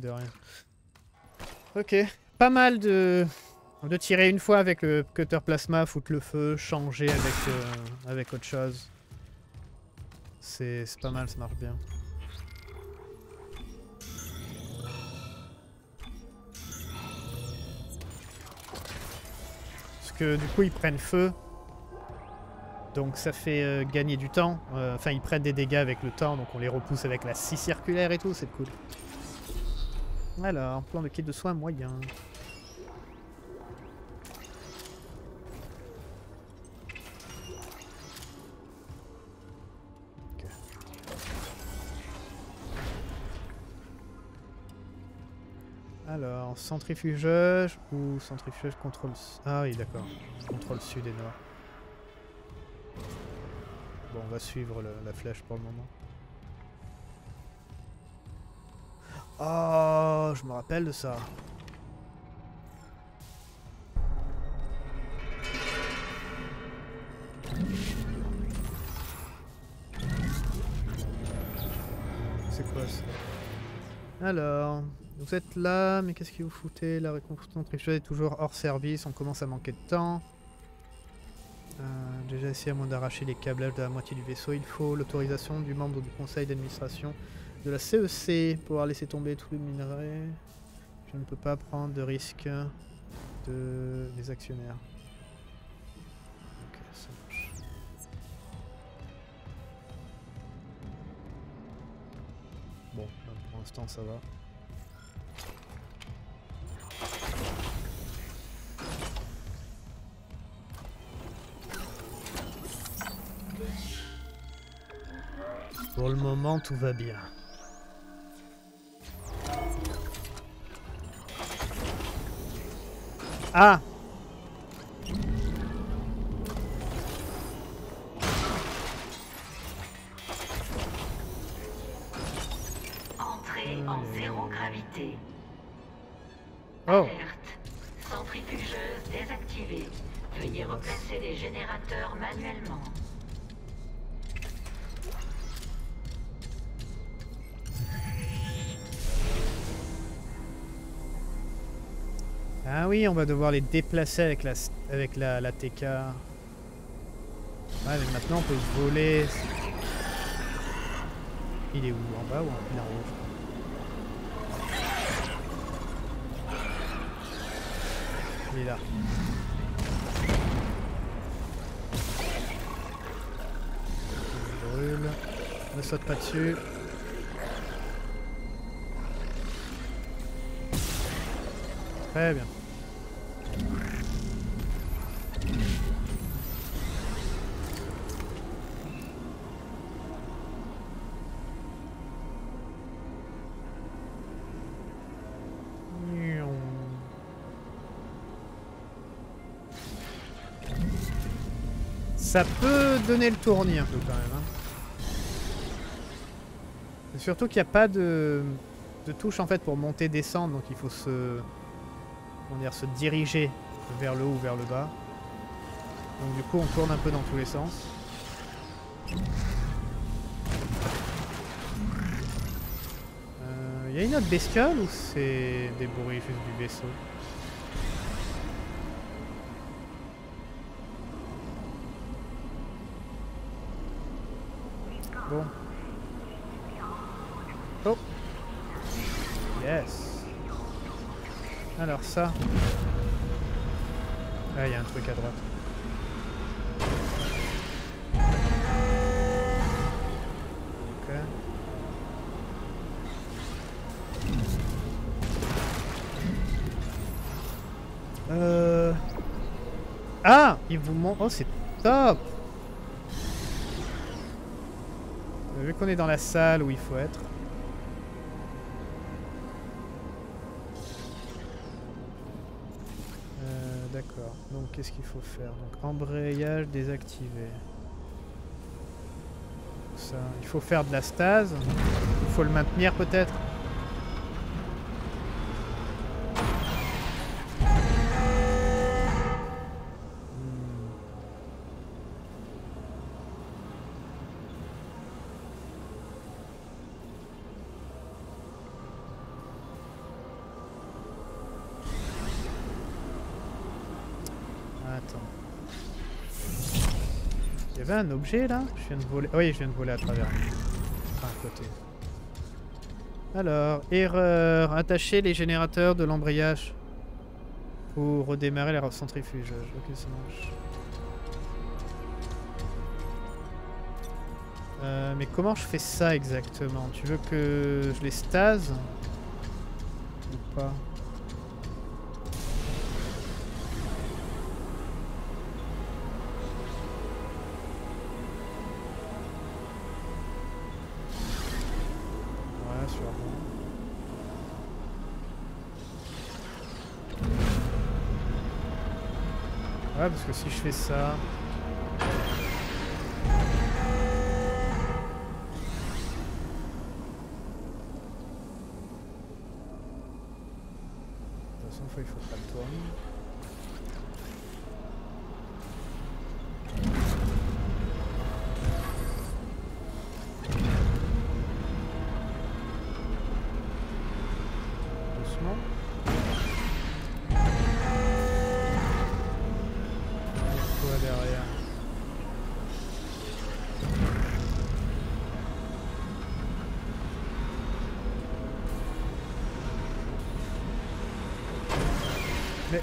De rien. Ok, pas mal de, de tirer une fois avec le cutter plasma, foutre le feu, changer avec, euh, avec autre chose. C'est pas mal, ça marche bien. Parce que du coup ils prennent feu, donc ça fait euh, gagner du temps. Enfin euh, ils prennent des dégâts avec le temps, donc on les repousse avec la scie circulaire et tout, c'est cool. Alors, plan de kit de soins moyen. Okay. Alors, centrifugeuse ou centrifugeuse contrôle... Ah oui, d'accord. Contrôle sud et nord. Bon, on va suivre le, la flèche pour le moment. Oh, je me rappelle de ça. C'est quoi ça? Alors, vous êtes là, mais qu'est-ce que vous foutez? La reconstruction tricheuse est toujours hors service, on commence à manquer de temps. Euh, déjà essayé à moins d'arracher les câblages de la moitié du vaisseau, il faut l'autorisation du membre du conseil d'administration de la C E C pour laisser tomber tout le minerai. Je ne peux pas prendre de risque de... des actionnaires. Ok, ça marche. Bon, pour l'instant ça va. Pour le moment, tout va bien. Ah! Entrée en zéro gravité. Oh. Alerte. Centrifugeuse désactivée. Veuillez replacer les générateurs manuellement. Ah oui, on va devoir les déplacer avec la, avec la, la T K. Ouais, mais maintenant on peut se voler. Il est où? En bas ou en plein rouge? Il est là. Il brûle. Ne saute pas dessus. Très bien. Ça peut donner le tournis un peu quand même. Hein. Et surtout qu'il n'y a pas de, de touche en fait pour monter descendre, donc il faut se, comment dire, se diriger vers le haut ou vers le bas. Donc du coup on tourne un peu dans tous les sens. Il euh, y a une autre bestiole ou c'est des bruits juste du vaisseau? Bon. Oh. Yes. Alors ça. Ah, il y a un truc à droite. Ok. Euh. Ah, il vous montre. Oh, c'est top. Vu qu'on est dans la salle où il faut être. Euh, D'accord. Donc qu'est-ce qu'il faut faire? Donc embrayage désactivé. Ça, il faut faire de la stase. Il faut le maintenir peut-être. Un objet là, je viens de voler. Oui, je viens de voler à travers. Enfin, à côté. Alors, erreur. Attacher les générateurs de l'embrayage pour redémarrer les centrifuges. Ok, ça marche. Euh, mais comment je fais ça exactement? Tu veux que je les stase ou pas? Ouais, parce que si je fais ça... De toute façon, il faut pas le tourner.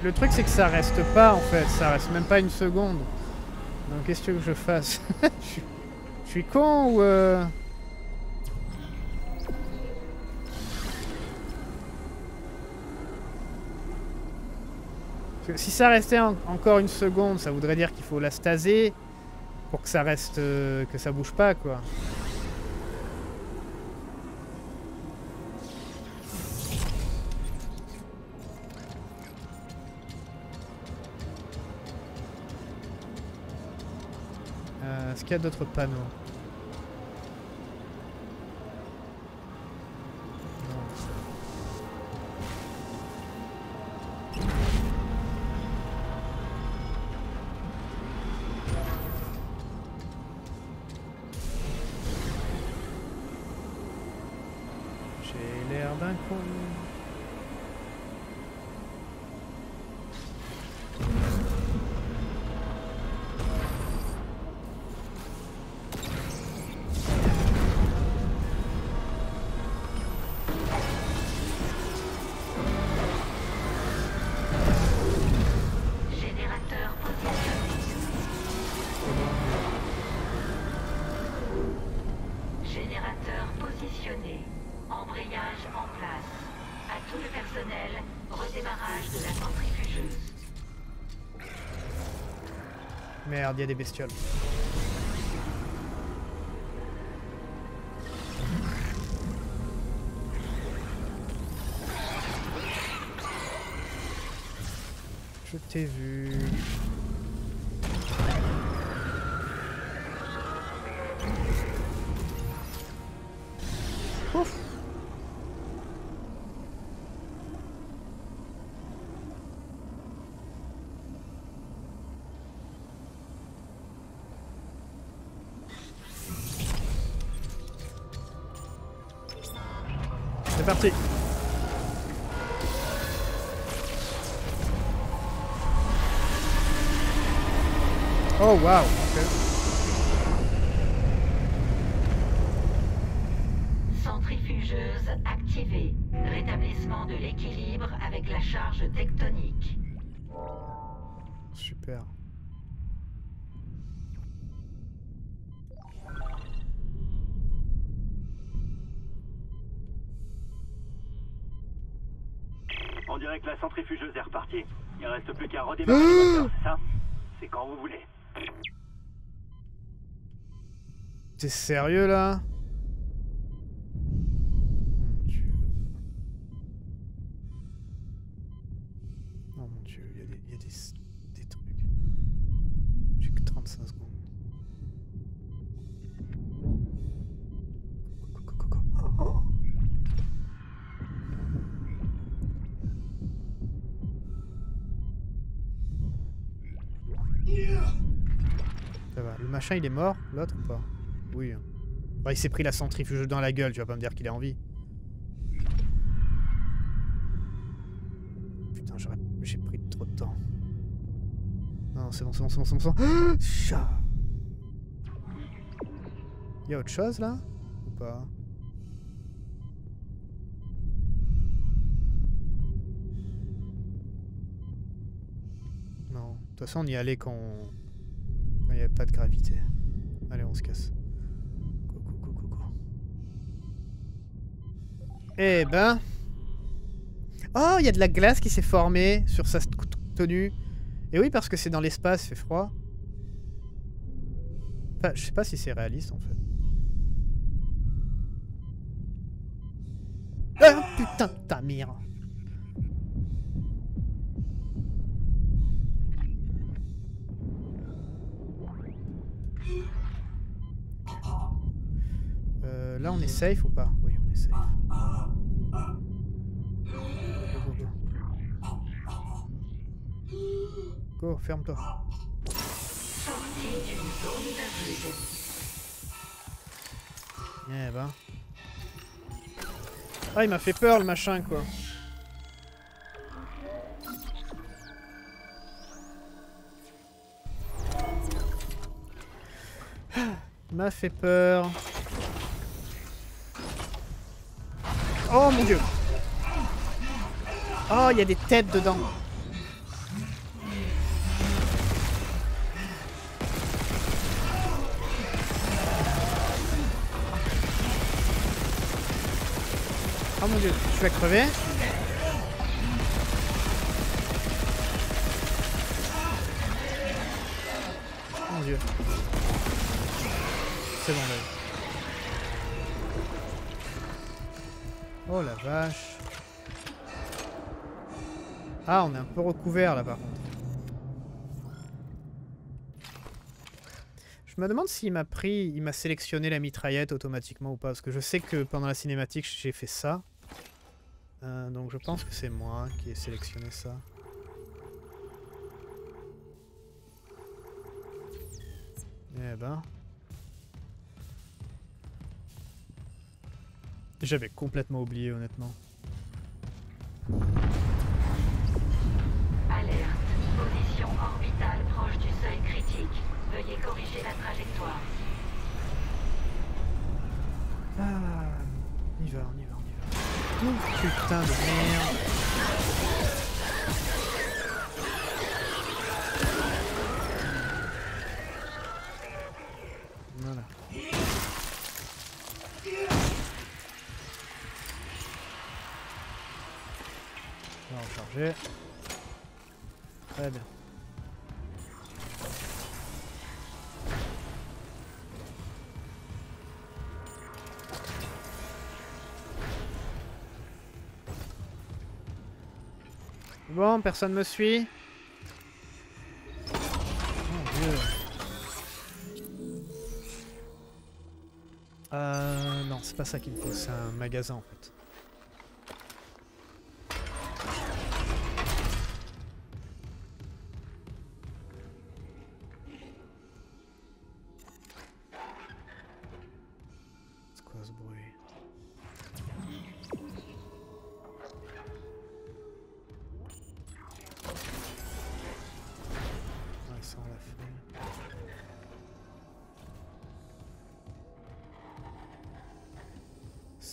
Le truc c'est que ça reste pas en fait, ça reste même pas une seconde. Donc qu'est-ce que tu veux que je fasse? Je suis con ou euh... Si ça restait en encore une seconde, ça voudrait dire qu'il faut la staser pour que ça reste, euh, que ça bouge pas quoi. Est-ce qu'il y a d'autres panneaux? Non. J'ai l'air d'un con. Il y a des bestioles. Je t'ai vu. c'est parti. Oh wow, okay. Centrifugeuse activée. Rétablissement de l'équilibre avec la charge tectonique. Super. On dirait que la centrifugeuse est repartie. Il reste plus qu'à redémarrer le moteur, c'est ça? C'est quand vous voulez. T'es sérieux là? Mon dieu. Oh mon dieu, il y a des, il y a des, des trucs. J'ai que trente-cinq secondes. Go, go, go, go. Oh, oh. Ça va, le machin il est mort, l'autre ou pas? Oui. Bah, il s'est pris la centrifugeuse dans la gueule, tu vas pas me dire qu'il a envie. Putain, j'aurais... j'ai pris trop de temps. Non, c'est bon, c'est bon, c'est bon, c'est bon, bon. Ah, il y a autre chose là? Ou pas? Non. De toute façon, on y allait quand on... quand il n'y avait pas de gravité. Allez, on se casse. Go, go, go, go, go. Eh ben... Oh, il y a de la glace qui s'est formée sur sa tenue. Et oui, parce que c'est dans l'espace, c'est froid. Enfin, je sais pas si c'est réaliste, en fait. Ah, putain de ta mire. Euh, là on est safe ou pas? Oui, on est safe. Go, go, go. Go, ferme-toi. Eh ben. Ah, il m'a fait peur le machin quoi. Il m'a fait peur. Oh mon dieu! Oh, il y a des têtes dedans! Oh mon dieu, tu vas crever! Mon dieu. C'est bon là. Oh la vache. Ah, on est un peu recouvert là par contre. Je me demande s'il m'a pris, il m'a sélectionné la mitraillette automatiquement ou pas. Parce que je sais que pendant la cinématique j'ai fait ça. Euh, donc je pense que c'est moi qui ai sélectionné ça. Eh ben... J'avais complètement oublié, honnêtement. Alerte. Position orbitale proche du seuil critique. Veuillez corriger la trajectoire. Ah, on y va, on y va, on y va. Oh, putain de merde. Voilà. Recharger. Très bien. Bon, personne me suit. Oh Dieu. Euh, non, c'est pas ça qu'il me faut, c'est un magasin en fait.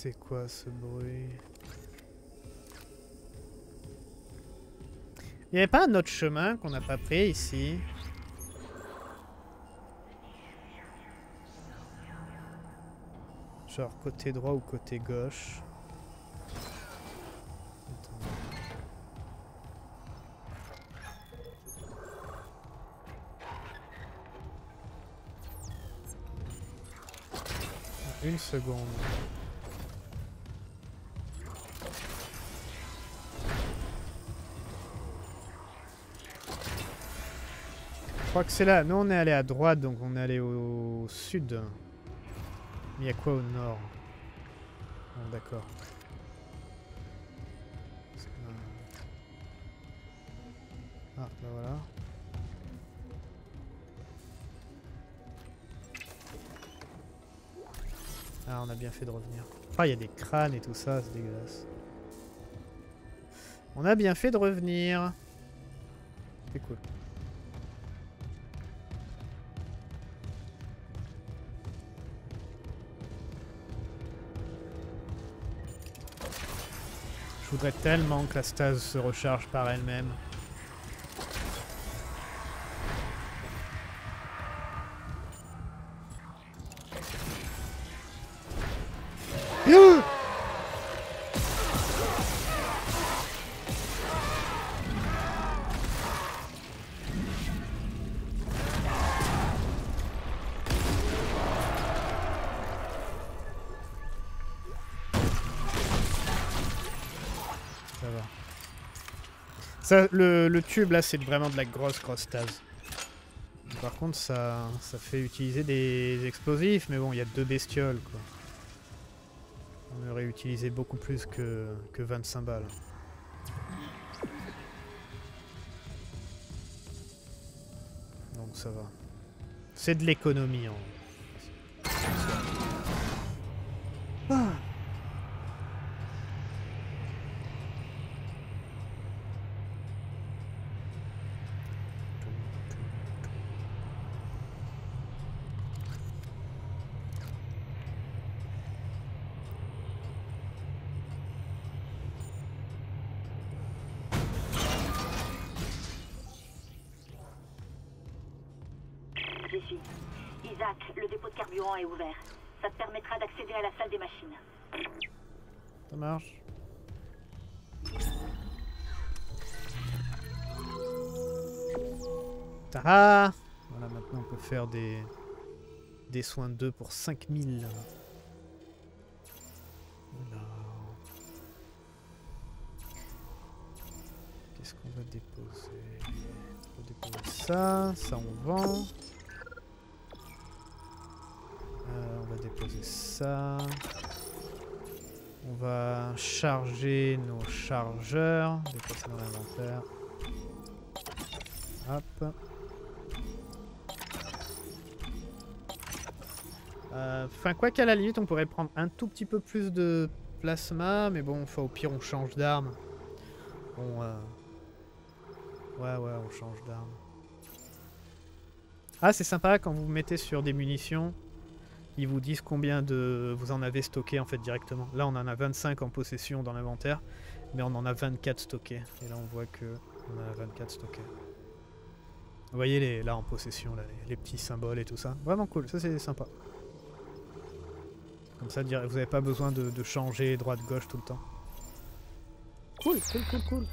C'est quoi ce bruit? Il n'y avait pas un autre chemin qu'on n'a pas pris ici? Genre côté droit ou côté gauche? Attends. Une seconde. Je crois que c'est là. Nous on est allé à droite, donc on est allé au sud. Mais il y a quoi au nord? Bon, d'accord. Ah bah ben voilà. Ah on a bien fait de revenir. Ah il y a des crânes et tout ça, c'est dégueulasse. On a bien fait de revenir. C'est cool. Je voudrais tellement que la stase se recharge par elle-même. Ça, le, le tube là c'est vraiment de la grosse grosse stase. Par contre ça, ça fait utiliser des explosifs, mais bon il y a deux bestioles quoi. On aurait utilisé beaucoup plus que, que vingt-cinq balles. Donc ça va. C'est de l'économie en vrai. Ah. Isaac, le dépôt de carburant est ouvert. Ça te permettra d'accéder à la salle des machines. Ça marche. Taha! Voilà, maintenant on peut faire des, des soins deux pour cinq mille. Voilà. Qu'est-ce qu'on va déposer? On va déposer ça, ça on vend. Ça. On va charger nos chargeurs. Déplacer dans l'inventaire. Hop. Enfin, euh, quoi qu'à la limite, on pourrait prendre un tout petit peu plus de plasma, mais bon, enfin, au pire, on change d'arme. Bon, euh... ouais, ouais, on change d'arme. Ah, c'est sympa quand vous vous mettez sur des munitions. Ils vous disent combien de vous en avez stocké en fait directement. Là on en a vingt-cinq en possession dans l'inventaire, mais on en a vingt-quatre stockés. Et là on voit que on en a vingt-quatre stockés. Vous voyez les, là en possession, là, les, les petits symboles et tout ça. Vraiment cool, ça c'est sympa. Comme ça vous n'avez pas besoin de, de changer droite-gauche tout le temps. Cool, cool, cool, cool.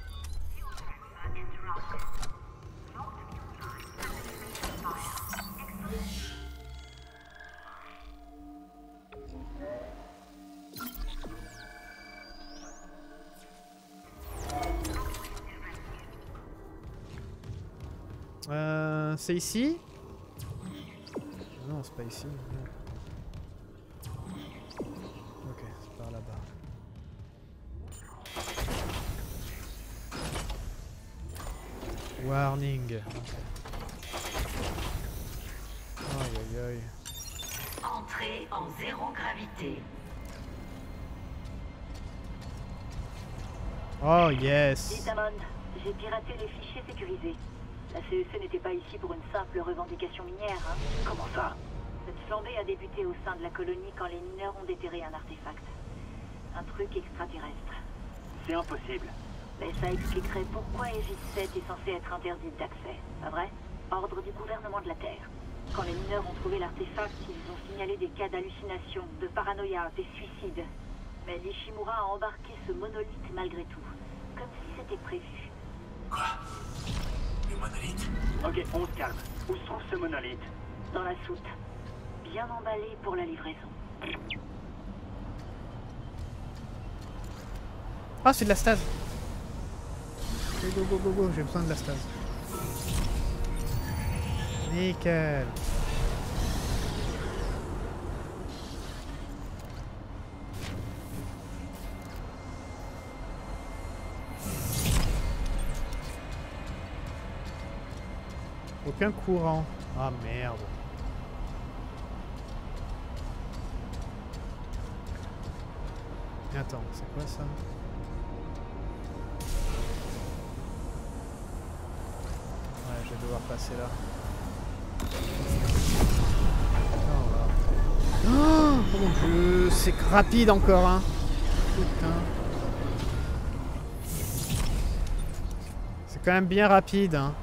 C'est ici? Non, c'est pas ici. Ok, c'est par là-bas. Warning. Aïe aïe aïe. Entrée en zéro gravité. Oh yes! J'ai piraté les fichiers sécurisés. La C E C n'était pas ici pour une simple revendication minière, hein. Comment ça? Cette flambée a débuté au sein de la colonie quand les mineurs ont déterré un artefact. Un truc extraterrestre. C'est impossible. Mais ça expliquerait pourquoi Aegis sept est censée être interdite d'accès, pas vrai? Ordre du gouvernement de la Terre. Quand les mineurs ont trouvé l'artefact, ils ont signalé des cas d'hallucination, de paranoïa, des suicides. Mais l'Ishimura a embarqué ce monolithe malgré tout, comme si c'était prévu. Quoi? Le monolithe? Ok, on se calme. Où se trouve ce monolithe? Dans la soute. Bien emballé pour la livraison. Ah, c'est de la stase. Okay, go, go, go, go, j'ai besoin de la stase. Nickel. Aucun courant. Ah merde. Attends, c'est quoi ça? Ouais, je vais devoir passer là. Oh, mon dieu, c'est rapide encore, hein. Putain. C'est quand même bien rapide, hein.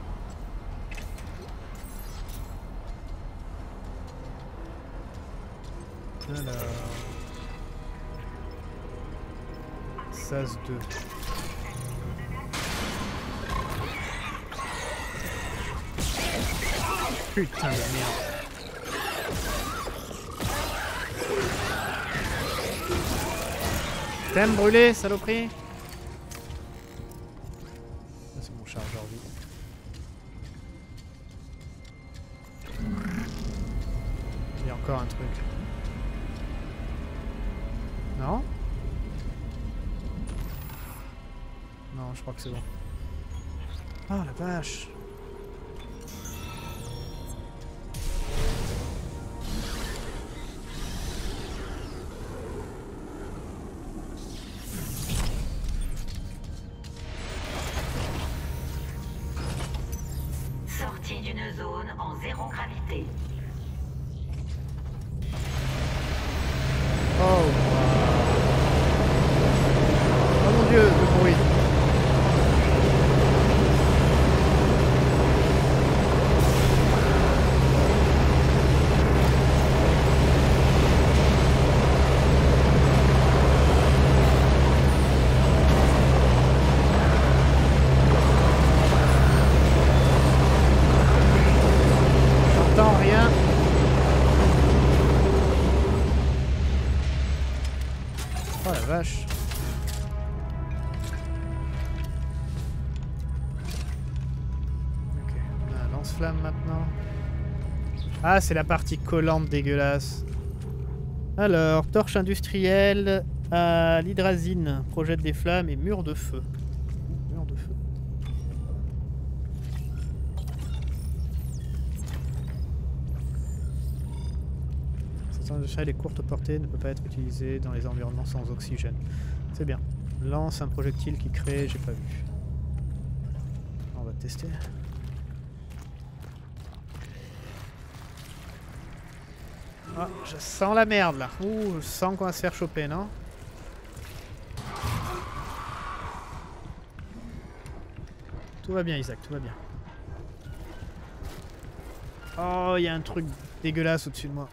Alors... S A S deux. Putain de merde. T'aimes brûler, saloperie? C'est mon chargeur vide. Il y a encore un truc. Non? Non, je crois que c'est bon. Ah la vache! Sortie d'une zone en zéro gravité. Ah, c'est la partie collante dégueulasse. Alors, torche industrielle à l'hydrazine. Projette des flammes et mur de feu. Mur de feu. Cette industrielle est courte portée, ne peut pas être utilisée dans les environnements sans oxygène. C'est bien. Lance un projectile qui crée, j'ai pas vu. On va tester. Oh, je sens la merde là. Ouh, je sens qu'on va se faire choper, non? Tout va bien, Isaac, tout va bien. Oh, il y a un truc dégueulasse au-dessus de moi.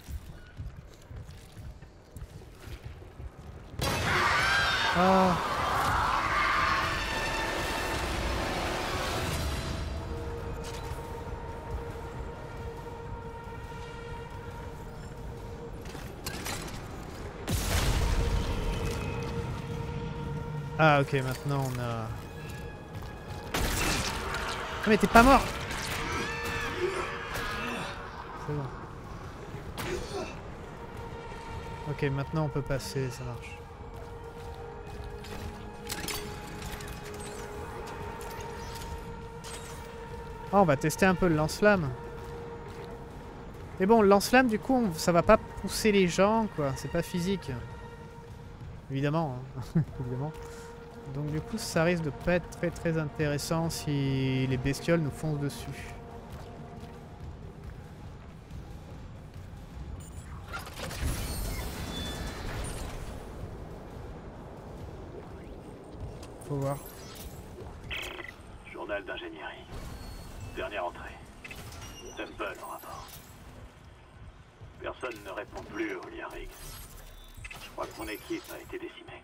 Oh. Ah ok, maintenant on a... Oh, mais t'es pas mort. C'est bon. Ok, maintenant on peut passer, ça marche. Oh, on va tester un peu le lance-flamme. Mais bon, le lance-flamme du coup, on... ça va pas pousser les gens, quoi. C'est pas physique. Évidemment, hein. Évidemment. Donc du coup ça risque de pas être très très intéressant si les bestioles nous foncent dessus. Faut voir. Journal d'ingénierie. Dernière entrée. Temple en rapport. Personne ne répond plus au lien Riggs. Je crois que mon équipe a été décimée.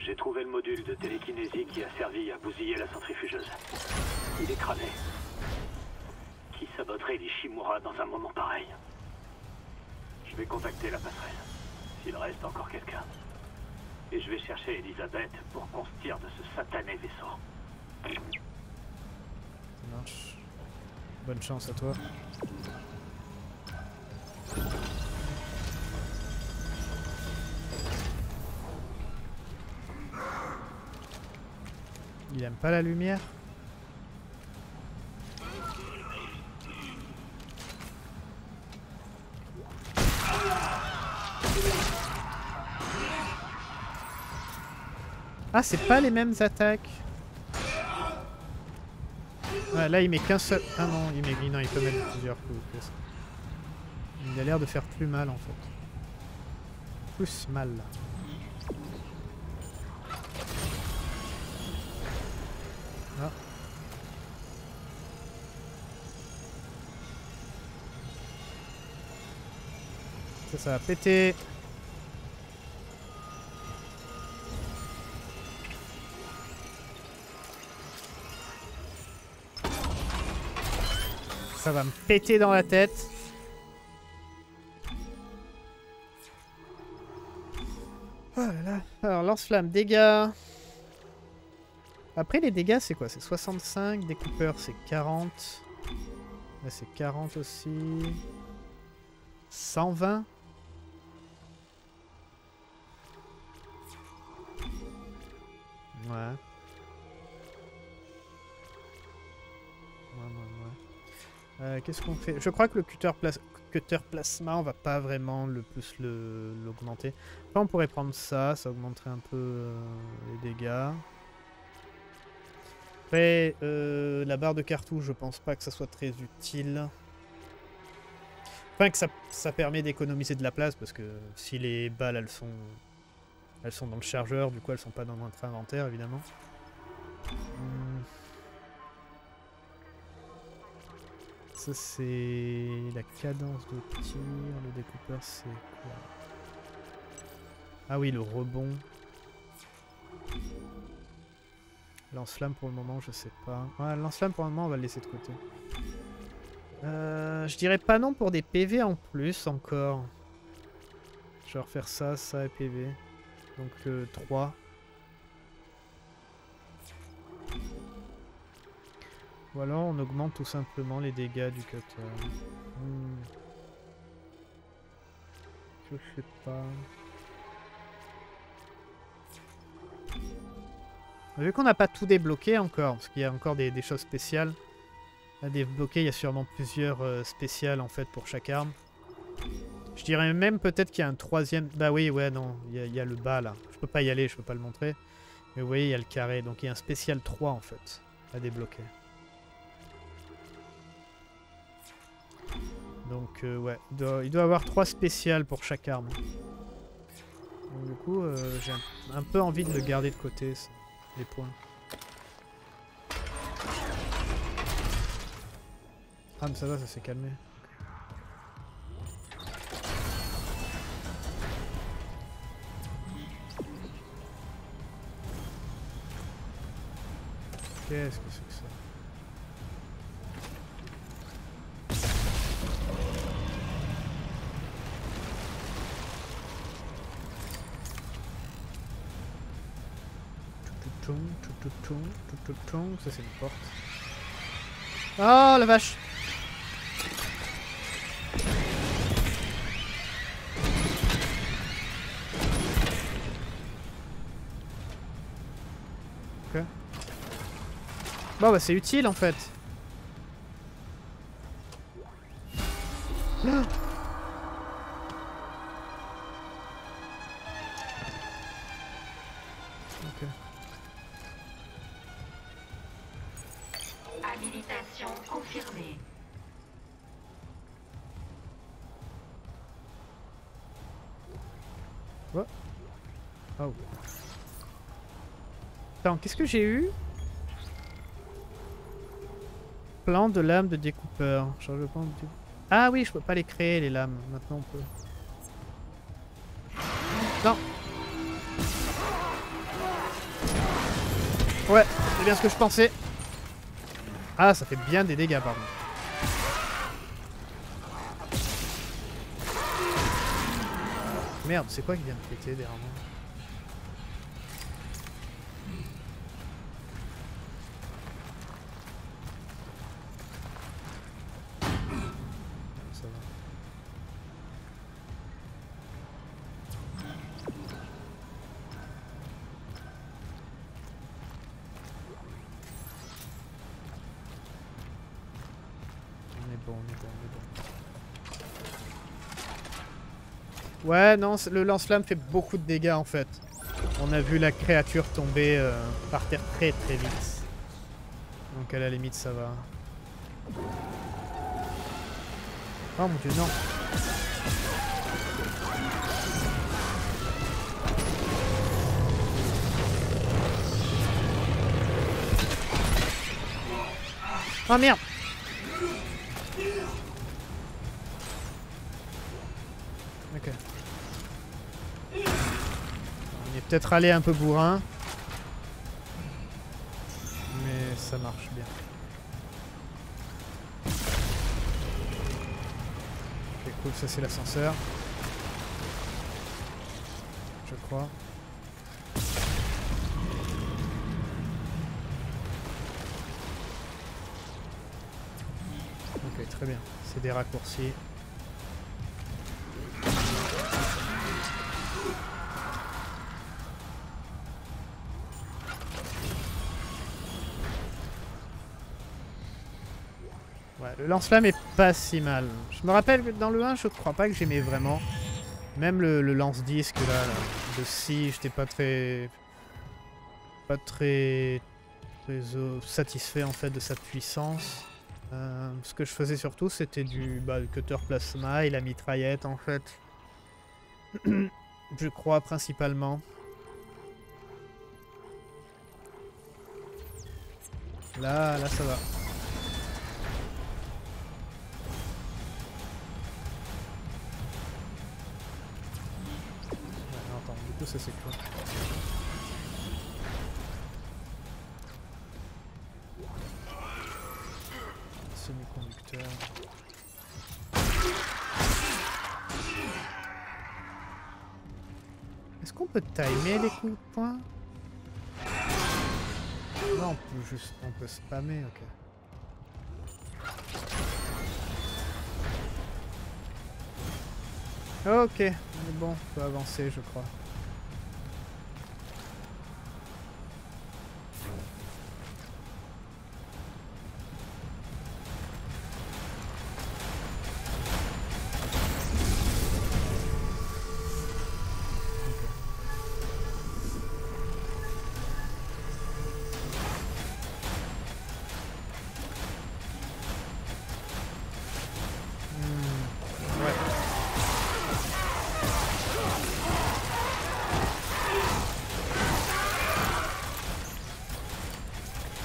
J'ai trouvé le module de télékinésie qui a servi à bousiller la centrifugeuse. Il est cramé. Qui saboterait l'Ishimura dans un moment pareil? Je vais contacter la passerelle, s'il reste encore quelqu'un. Et je vais chercher Elisabeth pour qu'on se tire de ce satané vaisseau. Ça marche. Bonne chance à toi. Il aime pas la lumière? Ah, c'est pas les mêmes attaques. Ah, là il met qu'un seul... Ah non, il met... non, il peut mettre plusieurs coups. Il a l'air de faire plus mal en fait. Plus mal là. Ah. Ça, ça va péter. Ça va me péter dans la tête. Oh là là. Alors lance-flamme, dégâts. Après les dégâts c'est quoi? C'est soixante-cinq, découpeur c'est quarante. Là c'est quarante aussi. cent vingt. Ouais. Ouais, ouais, ouais. Euh, qu'est-ce qu'on fait? Je crois que le cutter, plas cutter plasma, on va pas vraiment le plus l'augmenter. Enfin, on pourrait prendre ça, ça augmenterait un peu euh, les dégâts. Après, euh, la barre de cartouche, je pense pas que ça soit très utile. Enfin, que ça, ça permet d'économiser de la place, parce que si les balles, elles sont, elles sont dans le chargeur, du coup, elles sont pas dans notre inventaire, évidemment. Hum. Ça c'est la cadence de tir, le découpeur c'est quoi? Ah oui, le rebond. Lance-flamme pour le moment, je sais pas. Ouais, lance-flamme pour le moment, on va le laisser de côté. Euh, je dirais pas non pour des P V en plus encore. Je vais refaire ça, ça et P V. Donc euh, trois. Ou alors on augmente tout simplement les dégâts du cutter. Hmm. Je sais pas. Vu qu'on n'a pas tout débloqué encore, parce qu'il y a encore des, des choses spéciales à débloquer, il y a sûrement plusieurs euh, spéciales en fait pour chaque arme. Je dirais même peut-être qu'il y a un troisième... Bah oui, ouais, non, il y, a, il y a le bas là. Je peux pas y aller, je peux pas le montrer. Mais vous voyez, il y a le carré, donc il y a un spécial trois en fait à débloquer. Donc euh, ouais, il doit, il doit avoir trois spéciales pour chaque arme. Donc, du coup, euh, j'ai un, un peu envie de le garder de côté, ça, les points. Ah mais ça va, ça s'est calmé. Qu'est-ce que c'est que ça? Ça c'est une porte. Oh la vache! Ok. Bon bah c'est utile en fait. Ah. Attends, qu'est-ce que j'ai eu? Plan de lame de découpeur. Change de plan de découpeur. Ah oui, je peux pas les créer les lames. Maintenant on peut. Non. Ouais, c'est bien ce que je pensais. Ah, ça fait bien des dégâts par contre. Merde, c'est quoi qui vient de péter derrière moi? Ouais, non, le lance-flamme fait beaucoup de dégâts en fait. On a vu la créature tomber euh, par terre très très vite. Donc à la limite ça va. Oh mon dieu, non. Oh merde! Peut-être aller un peu bourrin. Mais ça marche bien. Ok, cool, ça c'est l'ascenseur. Je crois. Ok, très bien. C'est des raccourcis. Le lance-flamme est pas si mal. Je me rappelle que dans le un, je crois pas que j'aimais vraiment. Même le, le lance-disque là, là, de scie, j'étais pas très... Pas très... très satisfait en fait de sa puissance. Euh, ce que je faisais surtout, c'était du, bah, du cutter plasma et la mitraillette en fait. Je crois principalement. Là, là ça va. Ça c'est quoi? Semi-conducteur. Est-ce qu'on peut timer les coups de poing? Non, on peut juste, on peut spammer, ok. Ok, mais bon, on peut avancer je crois.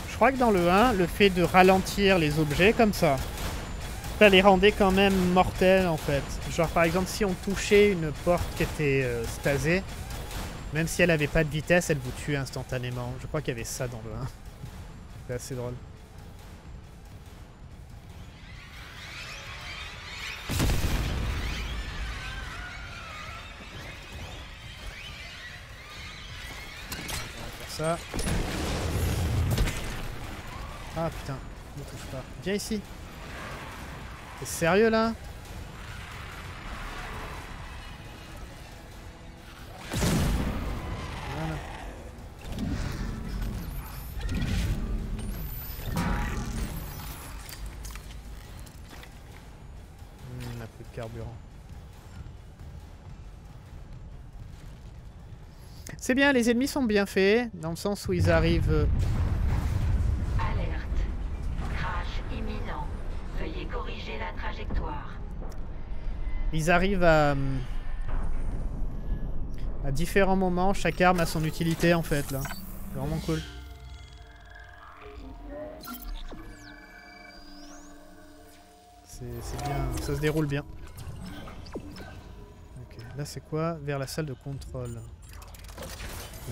Je crois que dans le un, le fait de ralentir les objets comme ça, ça les rendait quand même mortels en fait. Genre par exemple si on touchait une porte qui était euh, stasée, même si elle avait pas de vitesse, elle vous tuait instantanément. Je crois qu'il y avait ça dans le un. C'est assez drôle. On va faire ça. Ah putain, ne touche pas. Viens ici. T'es sérieux là? Voilà. Hmm, on a plus de carburant. C'est bien, les ennemis sont bien faits, dans le sens où ils arrivent... Ils arrivent à, à différents moments, chaque arme a son utilité en fait là. C'est vraiment cool. C'est bien, ça se déroule bien. Okay. Là c'est quoi? Vers la salle de contrôle.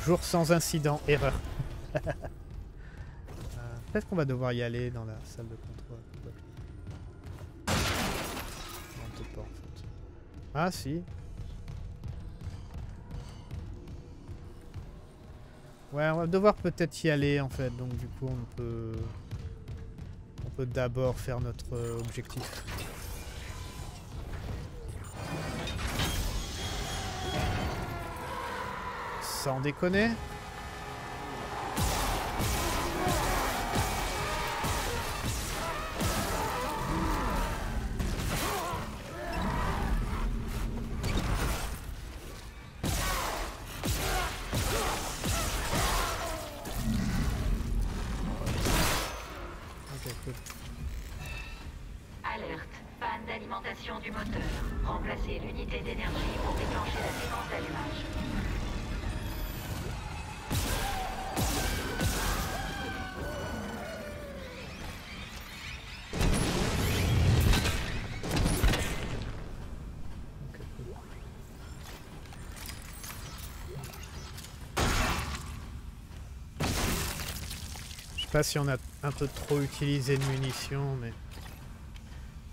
Jour sans incident, erreur. euh, Peut-être qu'on va devoir y aller dans la salle de contrôle. Non, peut-être pas en fait. Ah si. Ouais, on va devoir peut-être y aller en fait, donc du coup on peut... On peut d'abord faire notre objectif. Sans déconner. Je sais pas si on a un peu trop utilisé de munitions, mais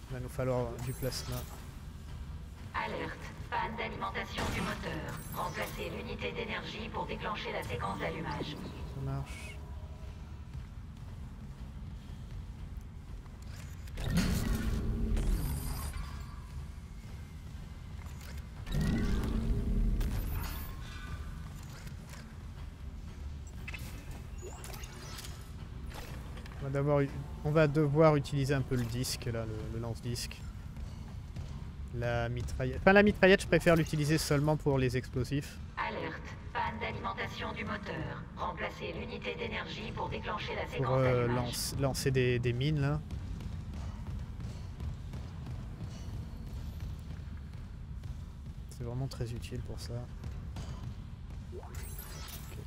il va nous falloir du plasma. Alerte, panne d'alimentation du moteur. Remplacez l'unité d'énergie pour déclencher la séquence d'allumage. Ça marche. On va devoir utiliser un peu le disque, là, le, le lance-disque. La mitraillette. Enfin, la mitraillette, je préfère l'utiliser seulement pour les explosifs. Alerte, panne d'alimentation du moteur. Remplacez l'unité d'énergie pour déclencher la séquence pour, euh, lance, lancer des, des mines, là. C'est vraiment très utile pour ça. Ok,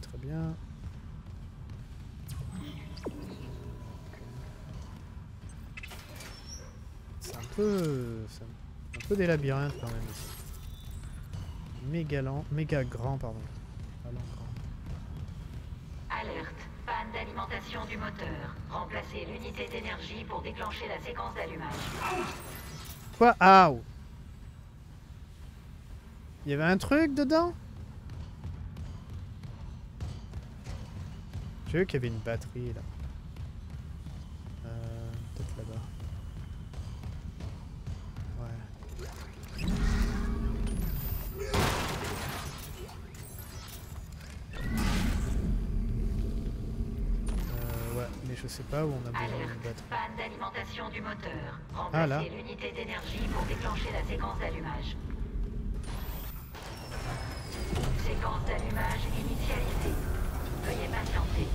très bien. C'est un peu des labyrinthes quand même ici. Méga lent, méga grand pardon. Alerte, panne d'alimentation du moteur. Remplacez l'unité d'énergie pour déclencher la séquence d'allumage. Quoi? Ah oh. Il y avait un truc dedans? J'ai vu qu'il y avait une batterie là. Euh, peut-être là-bas. Je sais pas où on a besoin d'une batterie. Panne d'alimentation du moteur. Remplacez l'unité d'énergie pour déclencher la séquence d'allumage. Séquence d'allumage initialisée. Veuillez patienter.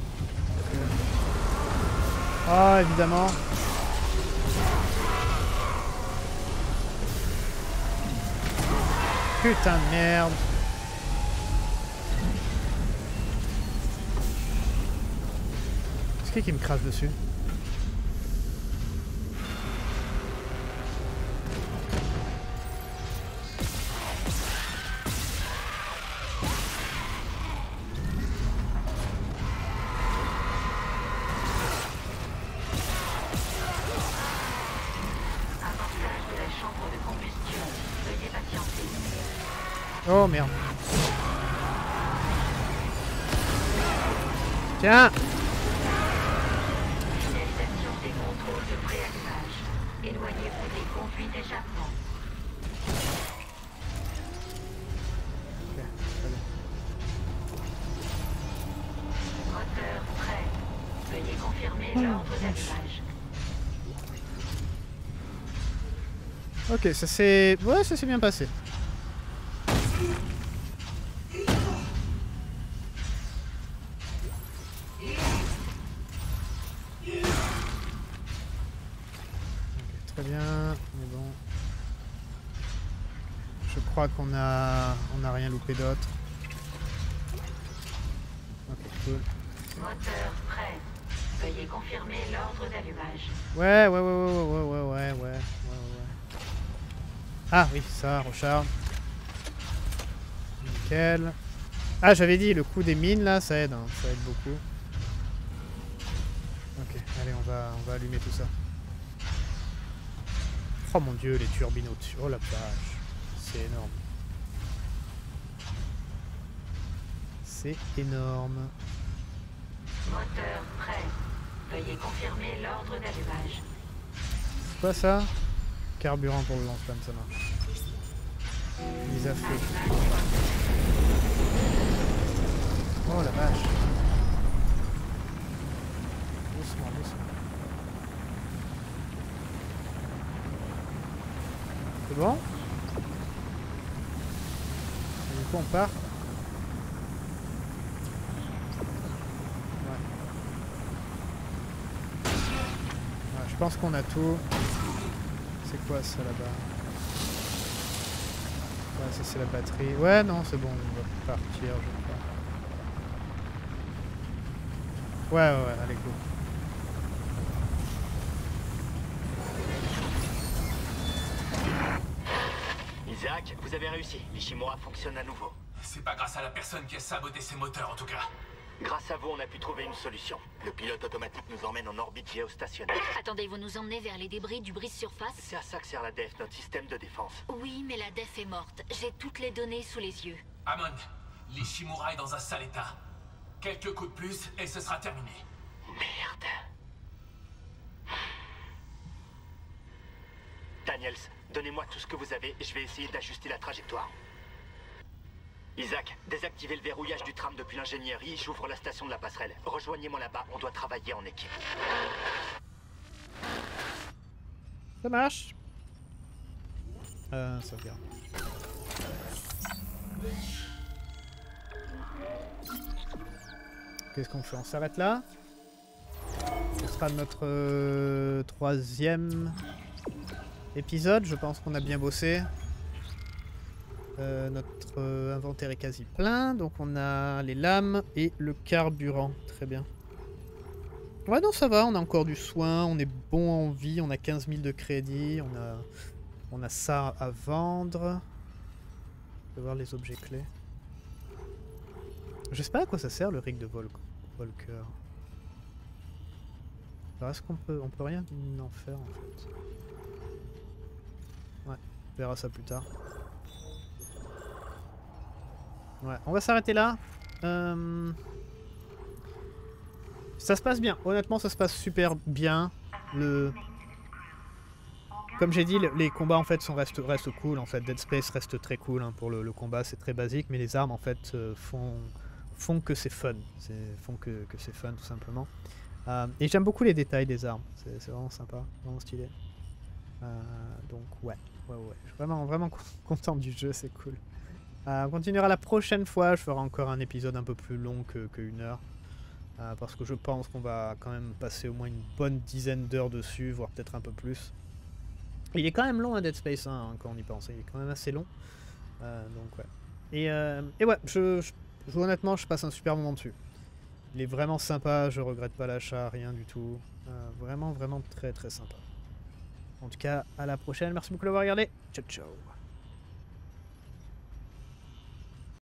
Ah, évidemment. Putain de merde. Qui me crache dessus. Oh merde. Tiens. Ok, ça s'est... Ouais, ça s'est bien passé. Okay, très bien, mais bon... Je crois qu'on a... On a rien loupé d'autre. Ok, cool. Moteur prêt. Veuillez confirmer l'ordre d'allumage. Ouais, ouais, ouais, ouais, ouais, ouais, ouais, ouais, ouais, ouais. Ah oui, ça, recharge. Nickel. Ah, j'avais dit, le coup des mines, là, ça aide, hein, ça aide beaucoup. Ok, allez, on va, on va allumer tout ça. Oh mon dieu, les turbines au-dessus. Oh la vache, c'est énorme. C'est énorme. Moteur prêt. Veuillez confirmer l'ordre d'allumage. C'est quoi ça? Carburant pour le lance-flamme, ça marche. Mise à feu. Oh la vache. Doucement, doucement. C'est bon? Et du coup, on part. Je pense qu'on a tout. C'est quoi ça là-bas? Ouais, ça c'est la batterie. Ouais, non, c'est bon, on va partir, je crois. Ouais, ouais, ouais, allez, go. Isaac, vous avez réussi. Ishimura fonctionne à nouveau. C'est pas grâce à la personne qui a saboté ses moteurs, en tout cas. Grâce à vous, on a pu trouver une solution. Le pilote automatique nous emmène en orbite géostationnaire. Attendez, vous nous emmenez vers les débris du brise-surface? C'est à ça que sert la D E F, notre système de défense. Oui, mais la D E F est morte. J'ai toutes les données sous les yeux. Hammond, l'Ishimura est dans un sale état. Quelques coups de plus et ce sera terminé. Merde. Daniels, donnez-moi tout ce que vous avez et je vais essayer d'ajuster la trajectoire. Isaac, désactivez le verrouillage du tram depuis l'ingénierie, j'ouvre la station de la passerelle. Rejoignez-moi là-bas, on doit travailler en équipe. Ça marche. Euh, ça vient. Qu'est-ce qu'on fait? On s'arrête là. Ce sera notre euh, troisième épisode, je pense qu'on a bien bossé. Euh, notre euh, inventaire est quasi plein, donc on a les lames et le carburant, très bien. Ouais non ça va, on a encore du soin, on est bon en vie, on a quinze mille de crédits, on a, on a ça à vendre. Je vais voir les objets clés. Je sais pas à quoi ça sert le rig de Vol Volker. Alors est-ce qu'on peut, on peut rien en faire en fait? Ouais, on verra ça plus tard. Ouais, on va s'arrêter là. Euh... Ça se passe bien. Honnêtement, ça se passe super bien. Le... Comme j'ai dit, les combats en fait sont restent, restent cool. En fait, Dead Space reste très cool hein, pour le, le combat. C'est très basique, mais les armes en fait euh, font font que c'est fun. Font que, que c'est fun tout simplement. Euh, et j'aime beaucoup les détails des armes. C'est vraiment sympa, vraiment stylé. Euh, donc ouais, ouais, ouais. Je suis vraiment vraiment content du jeu. C'est cool. Euh, on continuera la prochaine fois, je ferai encore un épisode un peu plus long que, que une heure. Euh, parce que je pense qu'on va quand même passer au moins une bonne dizaine d'heures dessus, voire peut-être un peu plus. Il est quand même long hein, Dead Space un, hein, quand on y pense, il est quand même assez long. Euh, donc ouais. Et, euh, et ouais, je, je, je, honnêtement je passe un super moment dessus. Il est vraiment sympa, je regrette pas l'achat, rien du tout. Euh, vraiment, vraiment très très sympa. En tout cas, à la prochaine, merci beaucoup d'avoir regardé. Ciao ciao.